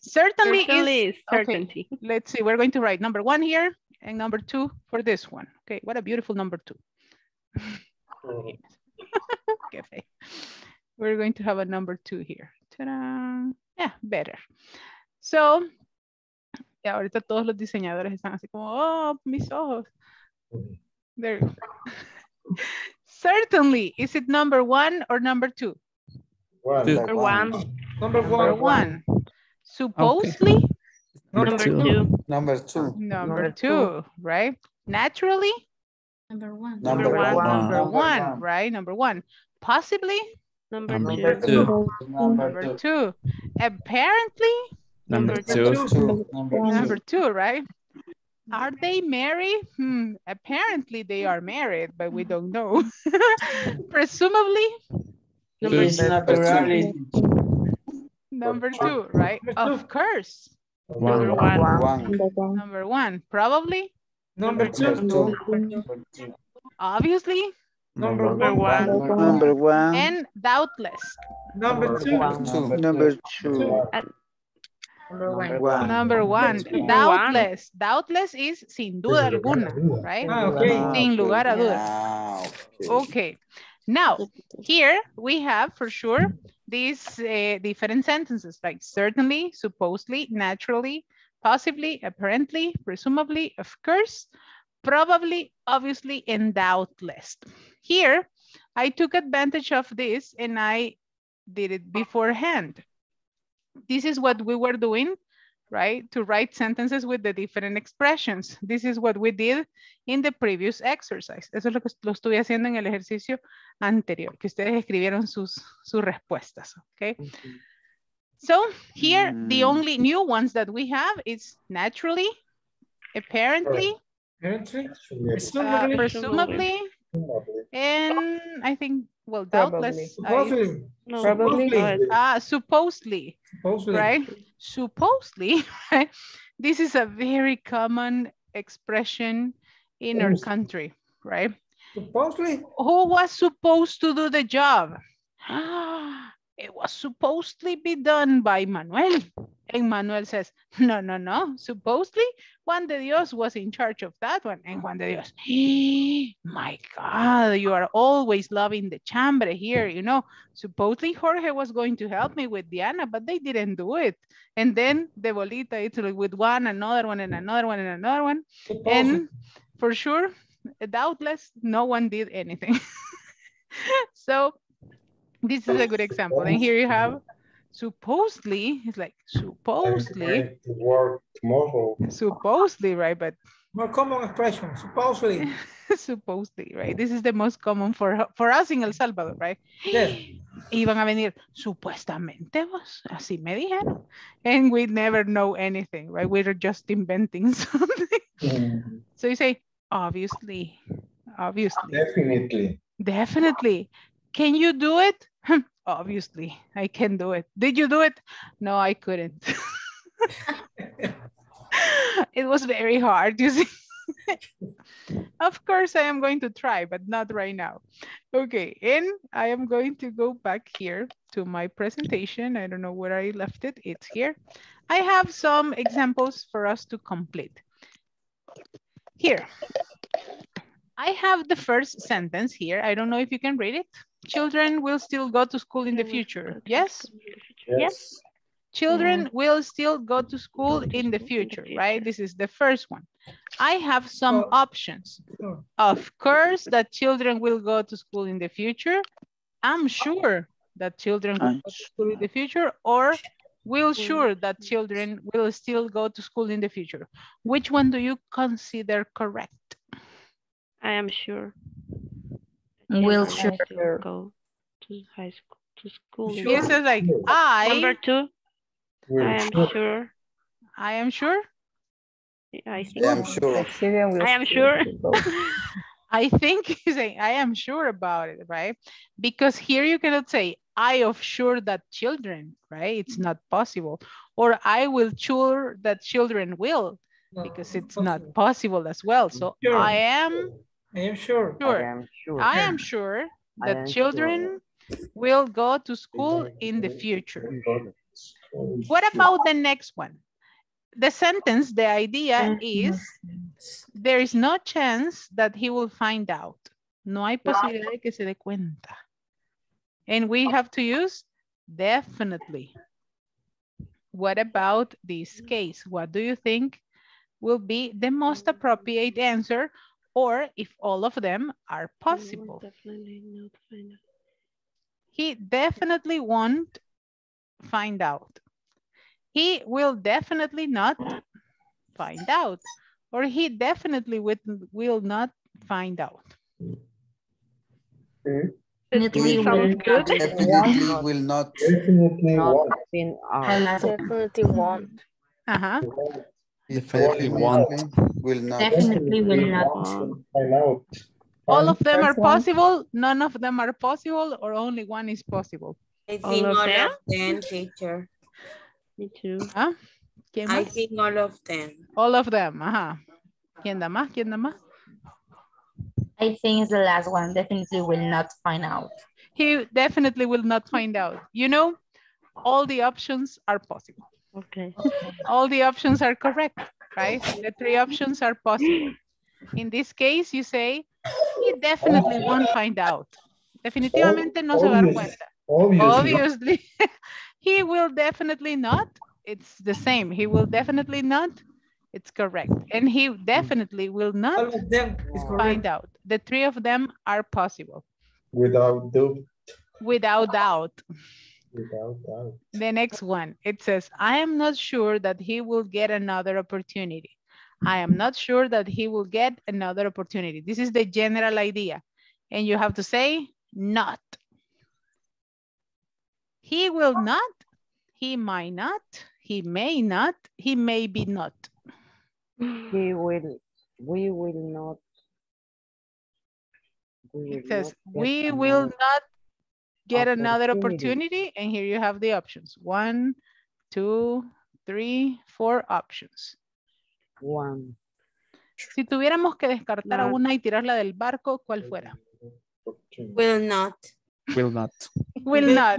Certainly, certainly is certainty. Okay, let's see, we're going to write number one here and number two for this one. Okay, what a beautiful number two. Okay. Okay. We're going to have a number two here. Ta-da. Yeah, better. So, yeah, ahorita todos los diseñadores están así como, oh, mis ojos. There you go. Certainly, is it number one or number two? One. Number one. one. Number one. Number one. Supposedly? Okay. Number, number two. two. Number two. Number two, right? Naturally? Number one. Number, number one, one. Number one, one, right? Number one. Possibly? Number, number two. two. Number two. two. Apparently? Number, number two. two. Number two, right? Are they married? Hmm. Apparently they are married, but we don't know. Presumably? Number two. Number two, right? Of course. One. Number one. one. one. Number one. Probably? Number two. Number two. Obviously. Number, number one. one. Number one. And doubtless. Number two. Number two. Number one. Number one. Doubtless. Doubtless is sin duda alguna, right? Ah, okay. Sin lugar a dudas. Ah, okay. okay. Now, here we have for sure these uh, different sentences like certainly, supposedly, naturally, possibly, apparently, presumably, of course, probably, obviously, and doubtless. Here, I took advantage of this and I did it beforehand. This is what we were doing, right? To write sentences with the different expressions. This is what we did in the previous exercise. Eso es lo que lo estuve haciendo en el ejercicio anterior, que ustedes escribieron sus, sus respuestas, okay? Mm-hmm. So here, mm. the only new ones that we have is naturally, apparently, apparently. Uh, presumably, and I think, well, doubtless. Probably. No, probably. Probably. Ah, supposedly, supposedly, right? Supposedly, right? This is a very common expression in our country, right? Supposedly. Who was supposed to do the job? It was supposedly be done by Manuel. And Manuel says, no, no, no. Supposedly, Juan de Dios was in charge of that one. And Juan de Dios, hey, my God, you are always loving the chambre here. You know, supposedly Jorge was going to help me with Diana, but they didn't do it. And then the bolita, it's like with one, another one, and another one, and another one. And for sure, doubtless, no one did anything. So, this is a good example. And here you have supposedly, it's like supposedly to work tomorrow. Supposedly, right? But more common expression, supposedly. Supposedly, right? This is the most common for for us in El Salvador, right? Yes. Iban a venir supuestamente vos, así me dijeron. And we never know anything, right? We're just inventing something. Mm. So you say, obviously, obviously. Definitely. Definitely. Can you do it? Obviously, I can do it. Did you do it? No, I couldn't. It was very hard, you see. Of course, I am going to try, but not right now. Okay, and I am going to go back here to my presentation. I don't know where I left it. It's here. I have some examples for us to complete. Here, I have the first sentence here. I don't know if you can read it. Children will still go to school in the future. Yes? Yes. Children will still go to school in the future, right? This is the first one. I have some options. Of course that children will go to school in the future. I'm sure that children will go to school in the future, or will sure that children will still go to school in the future. Which one do you consider correct? I am sure. Will sure go to high school to school. Sure. This is like I number two. Will I am sure. sure. I am sure. I think I am sure. I am sure. I think you say I am sure about it, right? Because here you cannot say I am sure that children, right? It's not possible. Or I will sure that children will, because it's not possible as well. So sure. I am. I am sure. sure. I am sure. I am sure that am children sure. will go to school in the future. What about the next one? The sentence, the idea is, there is no chance that he will find out. No hay posibilidad de que se dé cuenta. And we have to use definitely. What about this case? What do you think will be the most appropriate answer? Or if all of them are possible. Definitely not find out. He definitely won't find out. He will definitely not find out. Or he definitely will, will not find out. Definitely will not. Definitely will not. Definitely won't. Definitely won't. Uh-huh. Definitely won't. Will not. Definitely will not. All of them are possible, none of them are possible, or only one is possible. I think all, all of them, teacher. Me too. Huh? I think all of them. All of them, uh-huh. ¿Quién da más? ¿Quién da más? I think it's the last one. Definitely will not find out. He definitely will not find out. You know, all the options are possible. Okay. All the options are correct, right? The three options are possible. In this case, you say, he definitely won't find out. Definitivamente no obvious, se va a dar cuenta. Obviously. Obviously. He will definitely not. It's the same. He will definitely not. It's correct. And he definitely will not all of them is find correct. Out. The three of them are possible. Without doubt. Without doubt. Without doubt. The next one, it says, I am not sure that he will get another opportunity. I am not sure that he will get another opportunity. This is the general idea. And you have to say, not. He will not. He might not. He may not. He may be not. He will. We will not. We it will says, not we will not get opportunity. Another opportunity. And here you have the options. One, two, three, four options. One. Si tuviéramos que descartar a una y tirarla del barco, ¿cuál fuera? Will not. Will not. Will not.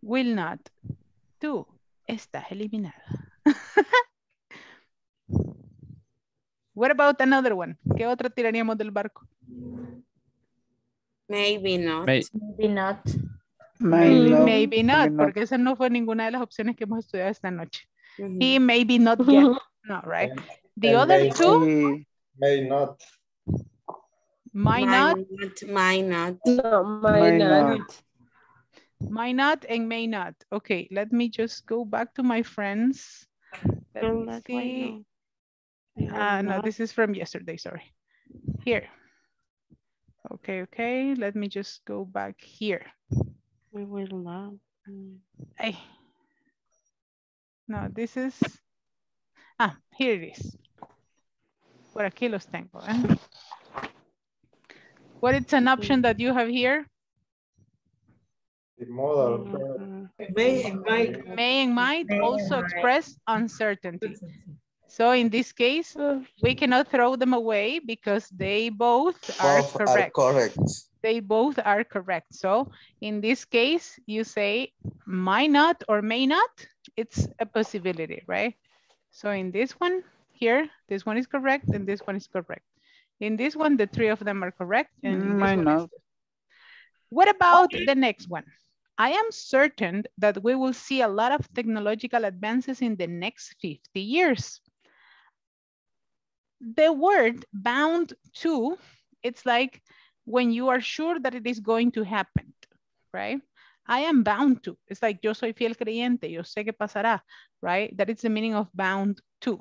Will not. Tú estás eliminada. What about another one? ¿Qué otra tiraríamos del barco? Maybe not. May Maybe not. Maybe, Maybe not, not. Porque esa no fue ninguna de las opciones que hemos estudiado esta noche. Mm-hmm. He maybe not get. No, right? And, the and other may, two? May not. Might not. Might not. No, might not. Might not and may not. Okay, let me just go back to my friends. Let me see. Uh, no, this is from yesterday, sorry. Here. Okay, okay. Let me just go back here. We will not. Hey. No, this is... Ah, here it is. Por aquí los tengo. Eh? What is an option that you have here? The modal. Uh, may and might. May and might also express uncertainty. So in this case, we cannot throw them away because they both are correct. Are correct. They both are correct. So in this case, you say might not or may not. It's a possibility, right? So in this one here, this one is correct and this one is correct. In this one, the three of them are correct. And might not. What about the next one? I am certain that we will see a lot of technological advances in the next fifty years. The word bound to, it's like when you are sure that it is going to happen, right? I am bound to. It's like yo soy fiel creyente, yo sé que pasará, right? That is the meaning of bound to.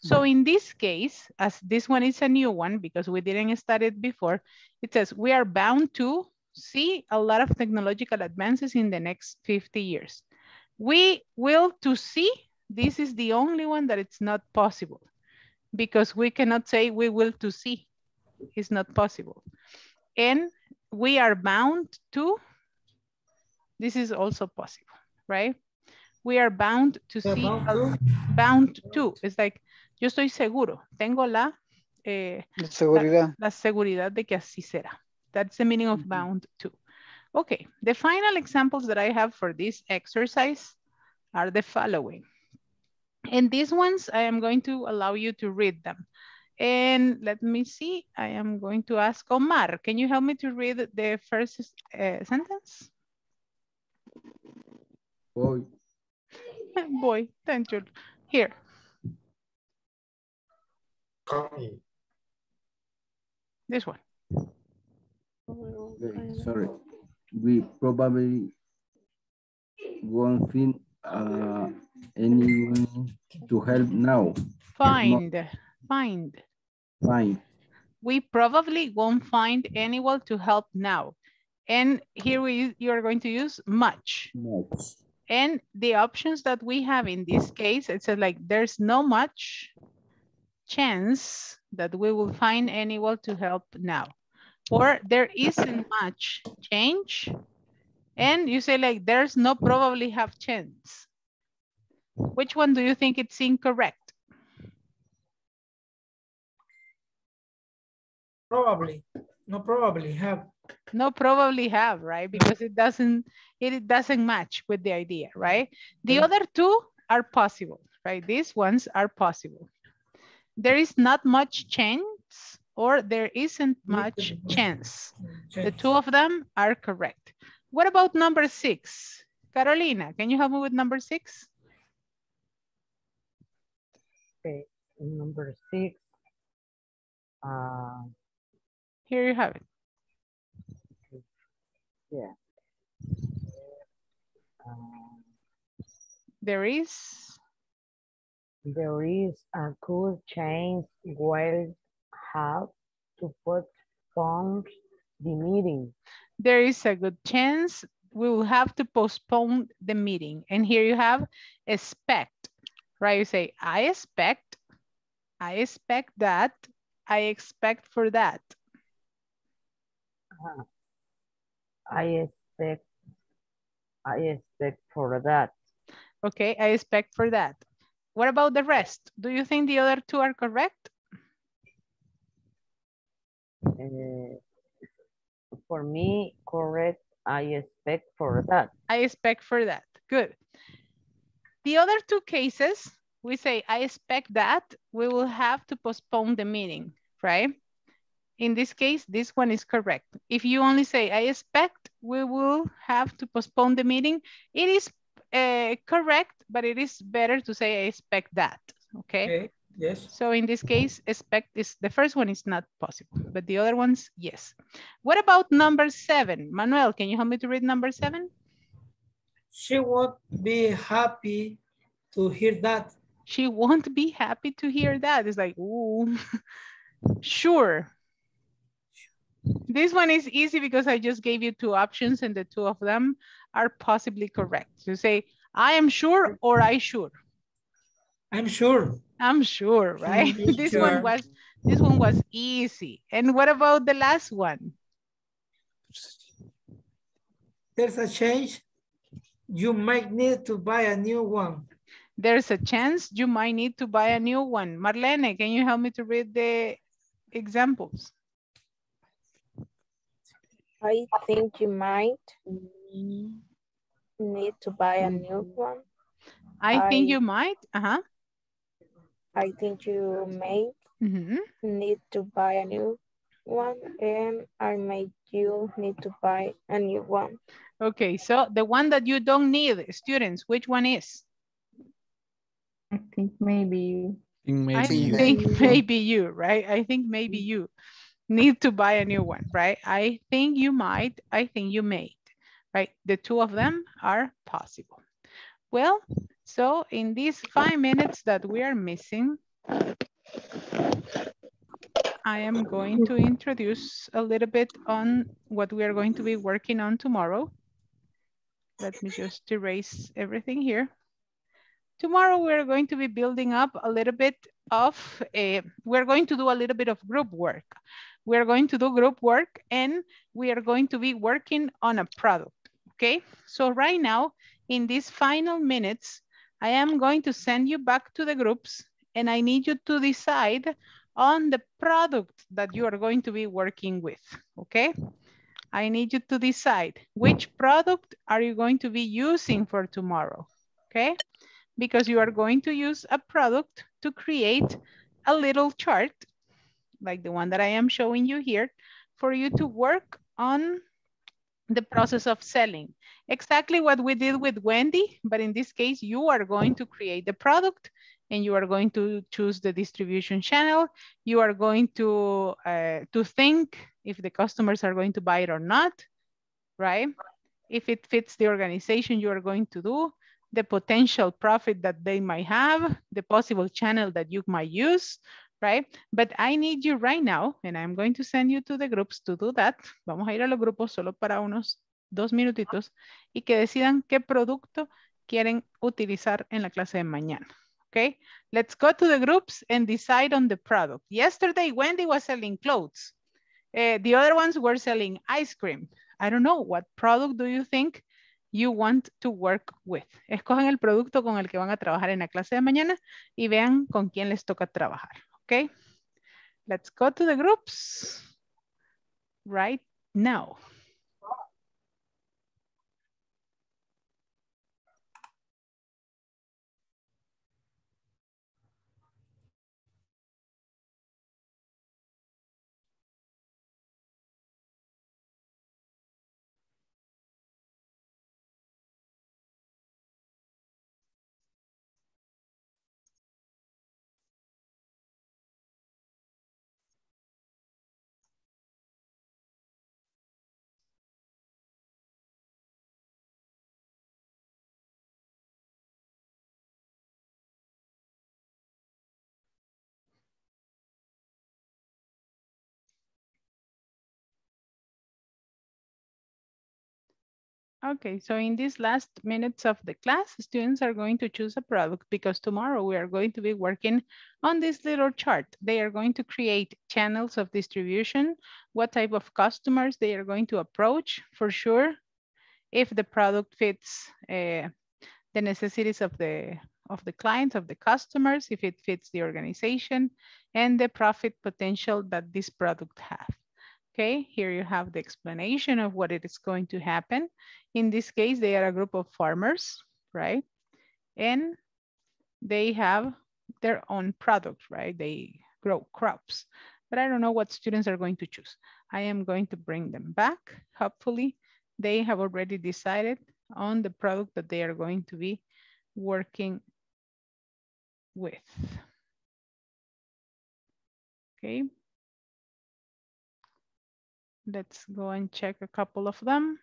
So in this case, as this one is a new one because we didn't study it before, it says we are bound to see a lot of technological advances in the next fifty years. We will to see, this is the only one that it's not possible because we cannot say we will to see. It's not possible. And we are bound to, this is also possible, right? We are bound to see, a, bound to. It's like, yo estoy seguro. Tengo la, eh, seguridad. La, la seguridad de que así será. That's the meaning of bound to. Okay, the final examples that I have for this exercise are the following. And these ones, I am going to allow you to read them. And let me see, I am going to ask Omar, can you help me to read the first uh, sentence? Boy. Boy, thank you. Here. Coming. This one. Okay, sorry. We probably won't find uh, anyone to help now. Find. Not... Find. Find. We probably won't find anyone to help now. And here we you are going to use much. Much. And the options that we have in this case, it says like, there's no much chance that we will find anyone to help now. Or there isn't much change. And you say like, there's no probably have chance. Which one do you think it's incorrect? Probably, no probably have. No, probably have, right? Because it doesn't, it doesn't match with the idea, right? The other two are possible, right? These ones are possible. There is not much chance or there isn't much chance. Okay. The two of them are correct. What about number six? Carolina, can you help me with number six? Okay, number six. Uh, Here you have it. Yeah. Um, there is? There is a cool change we'll have to put on the meeting. There is a good chance we will have to postpone the meeting. And here you have expect, right? You say, I expect, I expect that, I expect for that. Uh-huh. I expect, I expect for that. Okay, I expect for that. What about the rest? Do you think the other two are correct? Uh, for me, correct, I expect for that. I expect for that, good. The other two cases, we say, I expect that, we will have to postpone the meeting, right? In this case, this one is correct. If you only say, I expect we will have to postpone the meeting, it is uh, correct, but it is better to say, I expect that, okay? Okay, yes. So in this case, expect is, the first one is not possible, but the other ones, yes. What about number seven? Manuel, can you help me to read number seven? She won't be happy to hear that. She won't be happy to hear that. It's like, ooh, sure. This one is easy because I just gave you two options and the two of them are possibly correct. You say, I am sure or I should. I'm sure. I'm sure, right? I'm this sure. one was this one was easy. And what about the last one? There's a change. You might need to buy a new one. There's a chance you might need to buy a new one. Marlene, can you help me to read the examples? I think you might need to buy a new one. I, I think you might, uh-huh. I think you may mm-hmm. need to buy a new one, and I may you need to buy a new one. Okay, so the one that you don't need, students, which one is? I think maybe you. I think maybe, I think you. maybe you, right? I think maybe you. Need to buy a new one, right? I think you might, I think you may, right? The two of them are possible. Well, so in these five minutes that we are missing, I am going to introduce a little bit on what we are going to be working on tomorrow. Let me just erase everything here. Tomorrow, we're going to be building up a little bit of, a, we're going to do a little bit of group work. We're going to do group work and we are going to be working on a product, okay? So right now, in these final minutes, I am going to send you back to the groups and I need you to decide on the product that you are going to be working with, okay? I need you to decide which product are you going to be using for tomorrow, okay? Because you are going to use a product to create a little chart, like the one that I am showing you here, for you to work on the process of selling. Exactly what we did with Wendy, but in this case, you are going to create the product and you are going to choose the distribution channel. You are going to, uh, to think if the customers are going to buy it or not, right? If it fits the organization you are going to do, the potential profit that they might have, the possible channel that you might use, right? But I need you right now, and I'm going to send you to the groups to do that. Vamos a ir a los grupos solo para unos dos minutitos y que decidan qué producto quieren utilizar en la clase de mañana, okay? Let's go to the groups and decide on the product. Yesterday, Wendy was selling clothes. Uh, the other ones were selling ice cream. I don't know, what product do you think you want to work with? Escojan el producto con el que van a trabajar en la clase de mañana y vean con quién les toca trabajar, okay? Let's go to the groups right now. Okay, so in these last minutes of the class, students are going to choose a product because tomorrow we are going to be working on this little chart. They are going to create channels of distribution, what type of customers they are going to approach for sure, if the product fits uh, the necessities of the, of the clients, of the customers, if it fits the organization and the profit potential that this product has. Okay, here you have the explanation of what it is going to happen. In this case, they are a group of farmers, right? And they have their own product, right? They grow crops, but I don't know what students are going to choose. I am going to bring them back. Hopefully, they have already decided on the product that they are going to be working with. Okay. Let's go and check a couple of them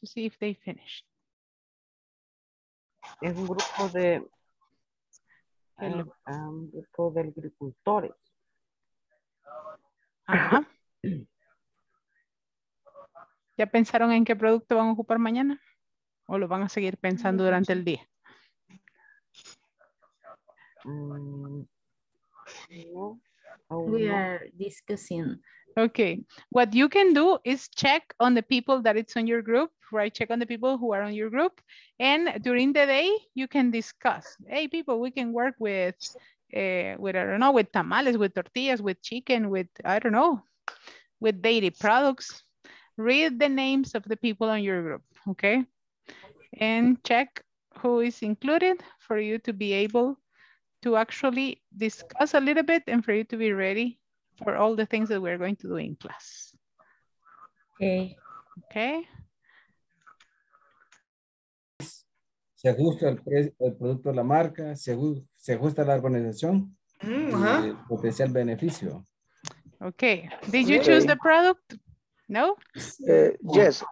to see if they finished. Es un grupo de um, um, grupo de agricultores. Ajá. ¿Ya pensaron en qué producto van a ocupar mañana? ¿O lo van a seguir pensando durante el día? Mm, no. Oh, we are discussing. Okay, what you can do is check on the people that it's on your group, right? Check on the people who are on your group. And during the day, you can discuss, hey people, we can work with, uh, with I don't know, with tamales, with tortillas, with chicken, with, I don't know, with dairy products. Read the names of the people on your group, okay? And check who is included for you to be able to actually discuss a little bit and for you to be ready for all the things that we're going to do in class. Okay. Okay. Se ajusta el, pre, el producto de la marca, se, se ajusta la organización, uh-huh. Y el potencial beneficio. Okay. Did you choose the product? No? Uh, yes,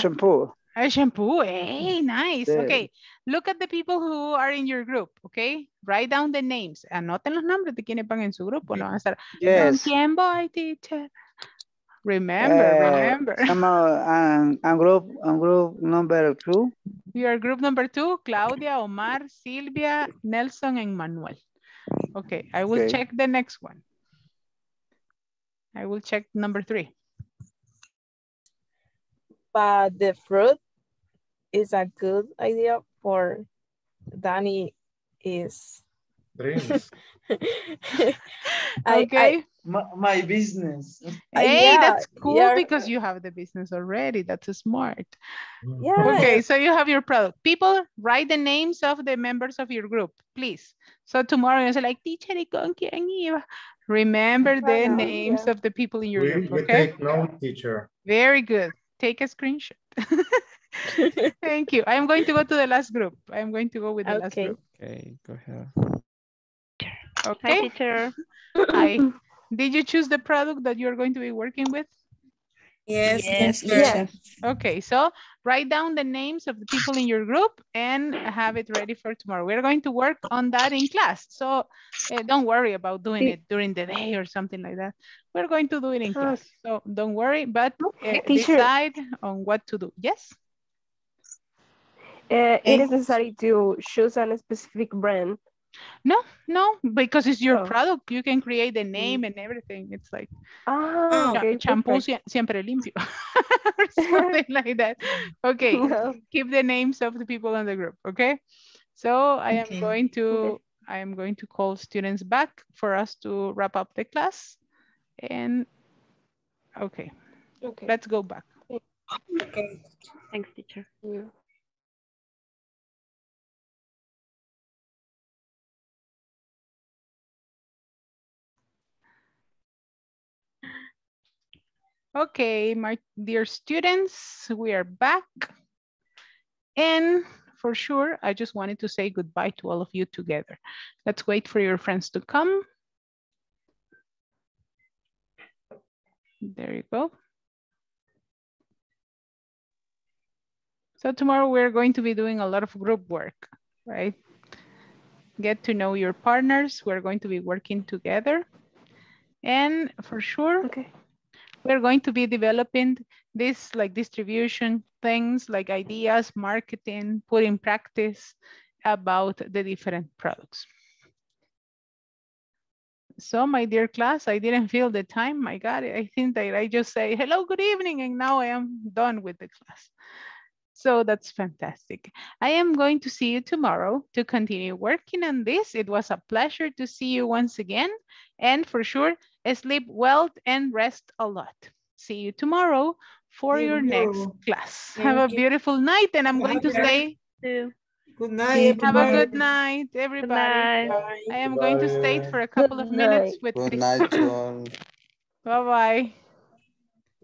shampoo. A shampoo, hey, nice. Okay, look at the people who are in your group, okay? Write down the names. Anoten los nombres de quienes van en su grupo. No van a estar, yes. ¿Con quién voy, teacher? Remember, uh, remember. I'm on, on group, on group number two. You are group number two, Claudia, Omar, Silvia, Nelson, and Manuel. Okay, I will okay. check the next one. I will check number three. But the fruit is a good idea for Danny is dreams. Okay. I, my, my business. Hey, yeah, that's cool, yeah. Because you have the business already. That's smart. Yeah. Okay, so you have your product. People, write the names of the members of your group, please. So tomorrow it's like, teacher, ¿con quién iba? Remember the yeah, names yeah. of the people in your we, group. We okay? Take note, teacher. Very good. Take a screenshot. Thank you. I'm going to go to the last group. I'm going to go with the okay. last group. Okay, go ahead. Okay. Hi, teacher. Hi. Did you choose the product that you're going to be working with? Yes. Yes. yes. Okay, so write down the names of the people in your group and have it ready for tomorrow. We're going to work on that in class. So uh, don't worry about doing it during the day or something like that. We're going to do it in class. So don't worry, but uh, decide on what to do. Yes? Uh, it is necessary to choose a specific brand. No, no, because it's your oh. product. You can create the name and everything. It's like oh, okay. shampoo siempre limpio, or something like that. Okay, no. Keep the names of the people in the group. Okay, so I okay. am going to okay. I am going to call students back for us to wrap up the class. And okay, okay, let's go back. Okay, thanks, teacher. Yeah. Okay, my dear students, we are back. And for sure, I just wanted to say goodbye to all of you together. Let's wait for your friends to come. There you go. So tomorrow we're going to be doing a lot of group work, right? Get to know your partners. We're going to be working together. And for sure, okay. We're going to be developing this like distribution things, like ideas, marketing, put in practice about the different products. So my dear class, I didn't feel the time. I got it. I think that I just say, hello, good evening. And now I am done with the class. So that's fantastic. I am going to see you tomorrow to continue working on this. It was a pleasure to see you once again. And for sure, sleep well and rest a lot. See you tomorrow for Thank your you. next class. Thank Have you. a beautiful night. And I'm Thank going you. to stay too. Good night. Have everybody. a good night, everybody. Good night. I am Bye. going to stay for a couple of minutes with Good night, John. Bye-bye.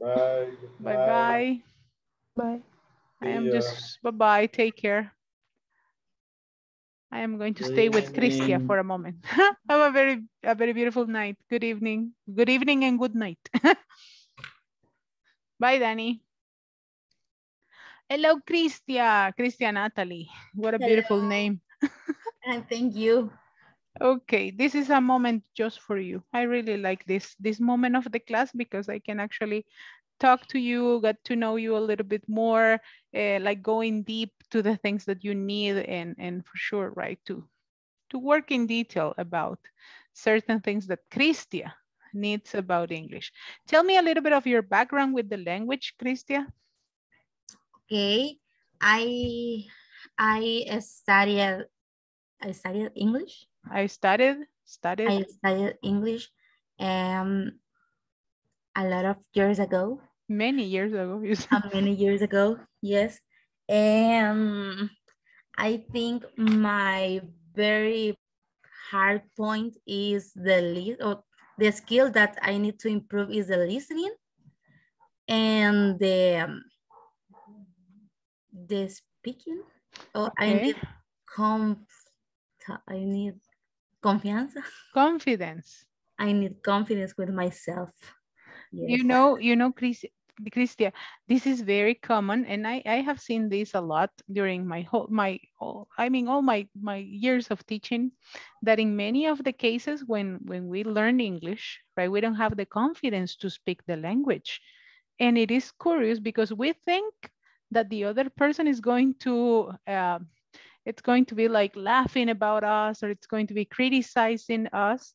Bye. Bye-bye. Bye. I am just, bye-bye, take care. I am going to stay with Cristia for a moment. Have a very, a very beautiful night. Good evening. Good evening and good night. Bye, Danny. Hello, Cristia, Cristia Natalie. What a Hello. beautiful name. And thank you. Okay, this is a moment just for you. I really like this, this moment of the class because I can actually talk to you, get to know you a little bit more, uh, like going deep to the things that you need and, and for sure, right, to, to work in detail about certain things that Cristia needs about English. Tell me a little bit of your background with the language, Cristia. Okay, I I studied I studied English. I studied studied. I studied English, um, a lot of years ago. Many years ago. Many years ago, yes. And I think my very hard point is the list, or the skill that I need to improve is the listening and the. Um, the speaking or oh, okay. I need com I need confianza confidence I need confidence with myself. Yes. You know, you know, Chris, Cristia, this is very common and I, I have seen this a lot during my whole my all I mean all my my years of teaching, that in many of the cases when when we learn English, right, we don't have the confidence to speak the language. And it is curious because we think that the other person is going to, uh, it's going to be like laughing about us, or it's going to be criticizing us.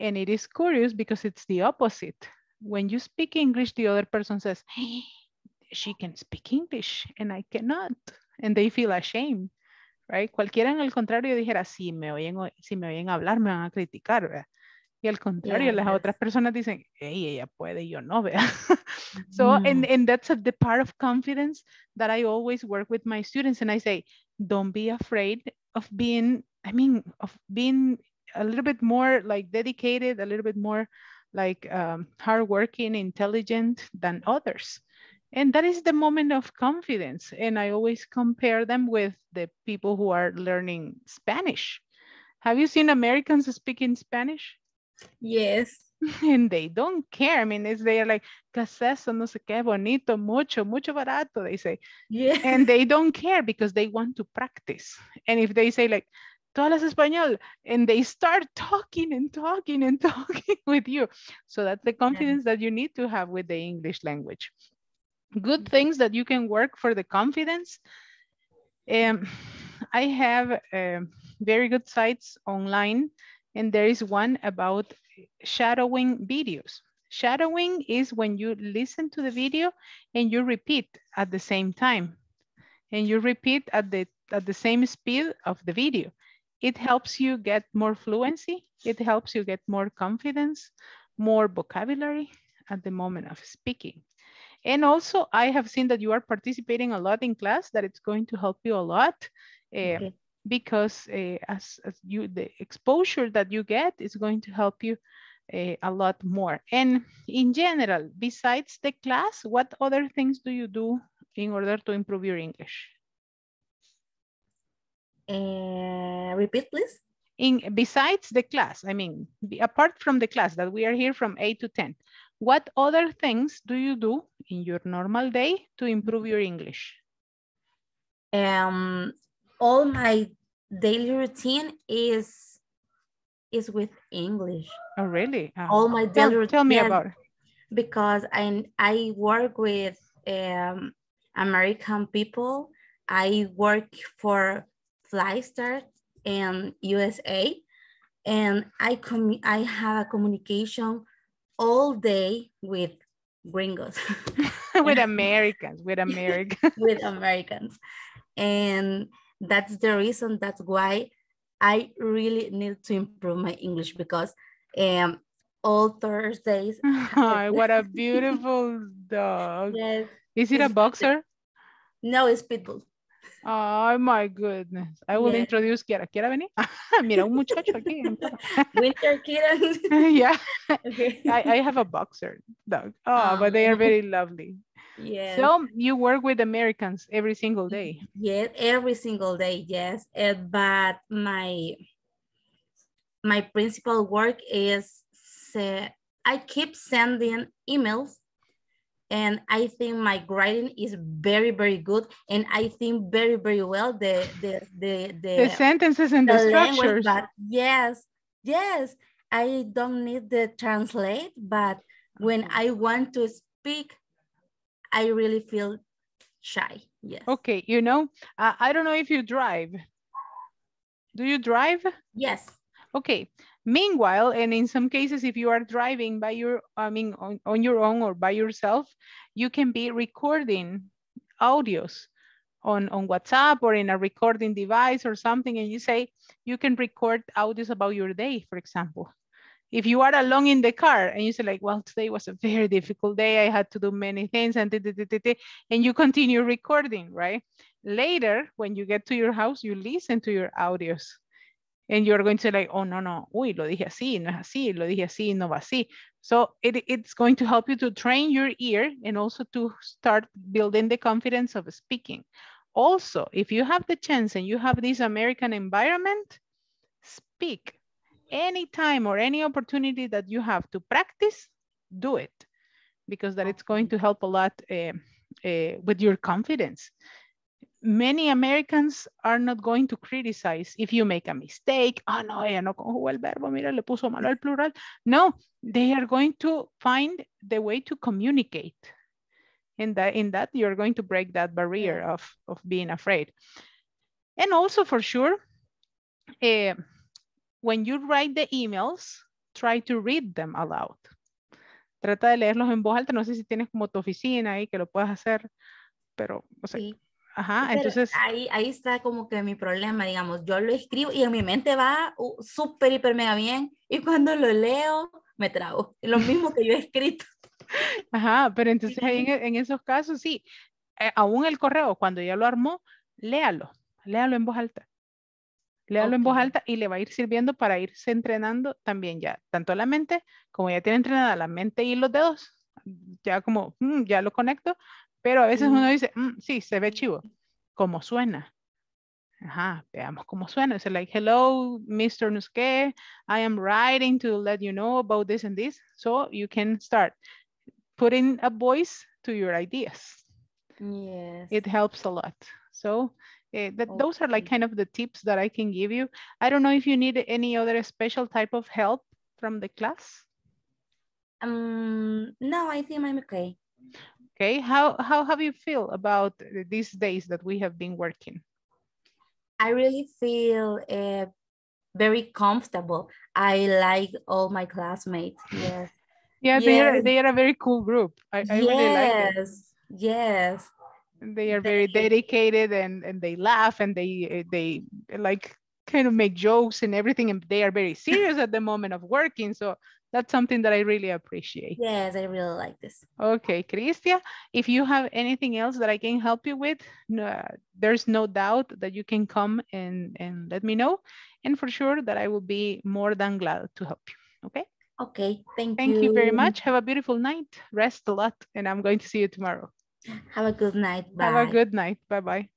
And it is curious because it's the opposite. When you speak English, the other person says, hey, she can speak English and I cannot. And they feel ashamed, right? Cualquiera en el contrario dijera, si me oyen, si me oyen hablar, me van a criticar, ¿verdad? Y al contrario, yeah, las otras personas dicen, hey, ella puede, yo no, ¿verdad? So, mm. and, and that's a, the part of confidence that I always work with my students. And I say, don't be afraid of being, I mean, of being a little bit more like dedicated, a little bit more like um, hardworking, intelligent than others. And that is the moment of confidence. And I always compare them with the people who are learning Spanish. Have you seen Americans speaking Spanish? Yes. And they don't care. I mean, it's, they're like, ¿qué es eso? No sé qué, bonito, mucho, mucho barato, they say. Yeah. And they don't care because they want to practice. And if they say like, tú hablas español, and they start talking and talking and talking with you. So that's the confidence yeah. that you need to have with the English language. Good things that you can work for the confidence. Um, I have um, very good sites online. And there is one about shadowing videos. Shadowing is when you listen to the video and you repeat at the same time. And you repeat at the, at the same speed of the video. It helps you get more fluency. It helps you get more confidence, more vocabulary at the moment of speaking. And also I have seen that you are participating a lot in class, that it's going to help you a lot. Uh, okay. Because uh, as, as you, the exposure that you get is going to help you uh, a lot more. And in general, besides the class, what other things do you do in order to improve your English? Uh, repeat, please. In, besides the class, I mean, apart from the class that we are here from eight to ten, what other things do you do in your normal day to improve your English? Um. All my daily routine is is with English. Oh, really? Oh. All my daily routine. Tell me about it. because I, I work with um, American people. I work for Flystar in U S A, and I, com I have a communication all day with gringos. With Americans, with Americans. With Americans. And that's the reason, that's why I really need to improve my English, because um, all Thursdays. Oh, what a beautiful dog. Yes. Is it a boxer? No, it's pitbull. Oh my goodness. I will yes. introduce Kiara. ¿Quiera venir? Mira, un muchacho aquí. Winter kittens. Yeah. Okay. I, I have a boxer dog. Oh, oh, but they are very lovely. Yes. So you work with Americans every single day. Yes, every single day. Yes. Uh, but my, my principal work is uh, I keep sending emails. And I think my grading is very, very good. And I think very, very well the the the, the, the sentences and the, the structures. Language, but yes, yes, I don't need the translate, but when I want to speak, I really feel shy. Yes. Okay, you know, uh, I don't know if you drive. Do you drive? Yes. Okay. Meanwhile, and in some cases, if you are driving by your, I mean, on, on your own or by yourself, you can be recording audios on, on WhatsApp or in a recording device or something. And you say, you can record audios about your day, for example. If you are alone in the car and you say like, well, today was a very difficult day. I had to do many things and, and you continue recording, right? Later, when you get to your house, you listen to your audios. And you're going to like, oh, no, no, uy, lo dije así, no es así, lo dije así, no va así. So it, it's going to help you to train your ear and also to start building the confidence of speaking. Also, if you have the chance and you have this American environment, speak. Any time or any opportunity that you have to practice, do it. Because that it's going to help a lot uh, uh, with your confidence. Many Americans are not going to criticize if you make a mistake. Oh, no, ella no conjugó el verbo, mira, le puso malo al plural. No, they are going to find the way to communicate. In that, in that you're going to break that barrier of, of being afraid. And also for sure, uh, when you write the emails, try to read them aloud. Trata de leerlos en voz alta. No sé si tienes como tu oficina ahí que lo puedas hacer, pero, o sea, sí. Ajá, pero entonces ahí, ahí está como que mi problema, digamos, yo lo escribo y en mi mente va uh, súper, hiper, mega bien, y cuando lo leo, me trago, lo mismo que yo he escrito. Ajá, pero entonces ahí en, en esos casos, sí, eh, aún el correo, cuando ya lo armó, léalo, léalo en voz alta, léalo okay. en voz alta y le va a ir sirviendo para irse entrenando también ya, tanto la mente, como ya tiene entrenada la mente y los dedos, ya como, mm, ya lo conecto. Pero a veces uno dice, mm, sí, se ve chivo. ¿Cómo suena? Ajá, veamos cómo suena. It's like, hello, Mister Nusque. I am writing to let you know about this and this. So you can start putting a voice to your ideas. Yes. It helps a lot. So uh, that, okay. those are like kind of the tips that I can give you. I don't know if you need any other special type of help from the class. Um, no, I think I'm okay. Okay, how, how have you feel about these days that we have been working? I really feel uh, very comfortable. I like all my classmates. Yes. Yeah, yes. They, are, they are a very cool group. I, I yes. really like it. Yes. They are very they, dedicated and, and they laugh and they, they like kind of make jokes and everything. And they are very serious at the moment of working. So that's something that I really appreciate. Yes, I really like this. Okay, Cristian, if you have anything else that I can help you with, no, there's no doubt that you can come and, and let me know. And for sure that I will be more than glad to help you, okay? Okay, thank, thank you. Thank you very much. Have a beautiful night. Rest a lot, and I'm going to see you tomorrow. Have a good night. Bye. Have a good night. Bye-bye.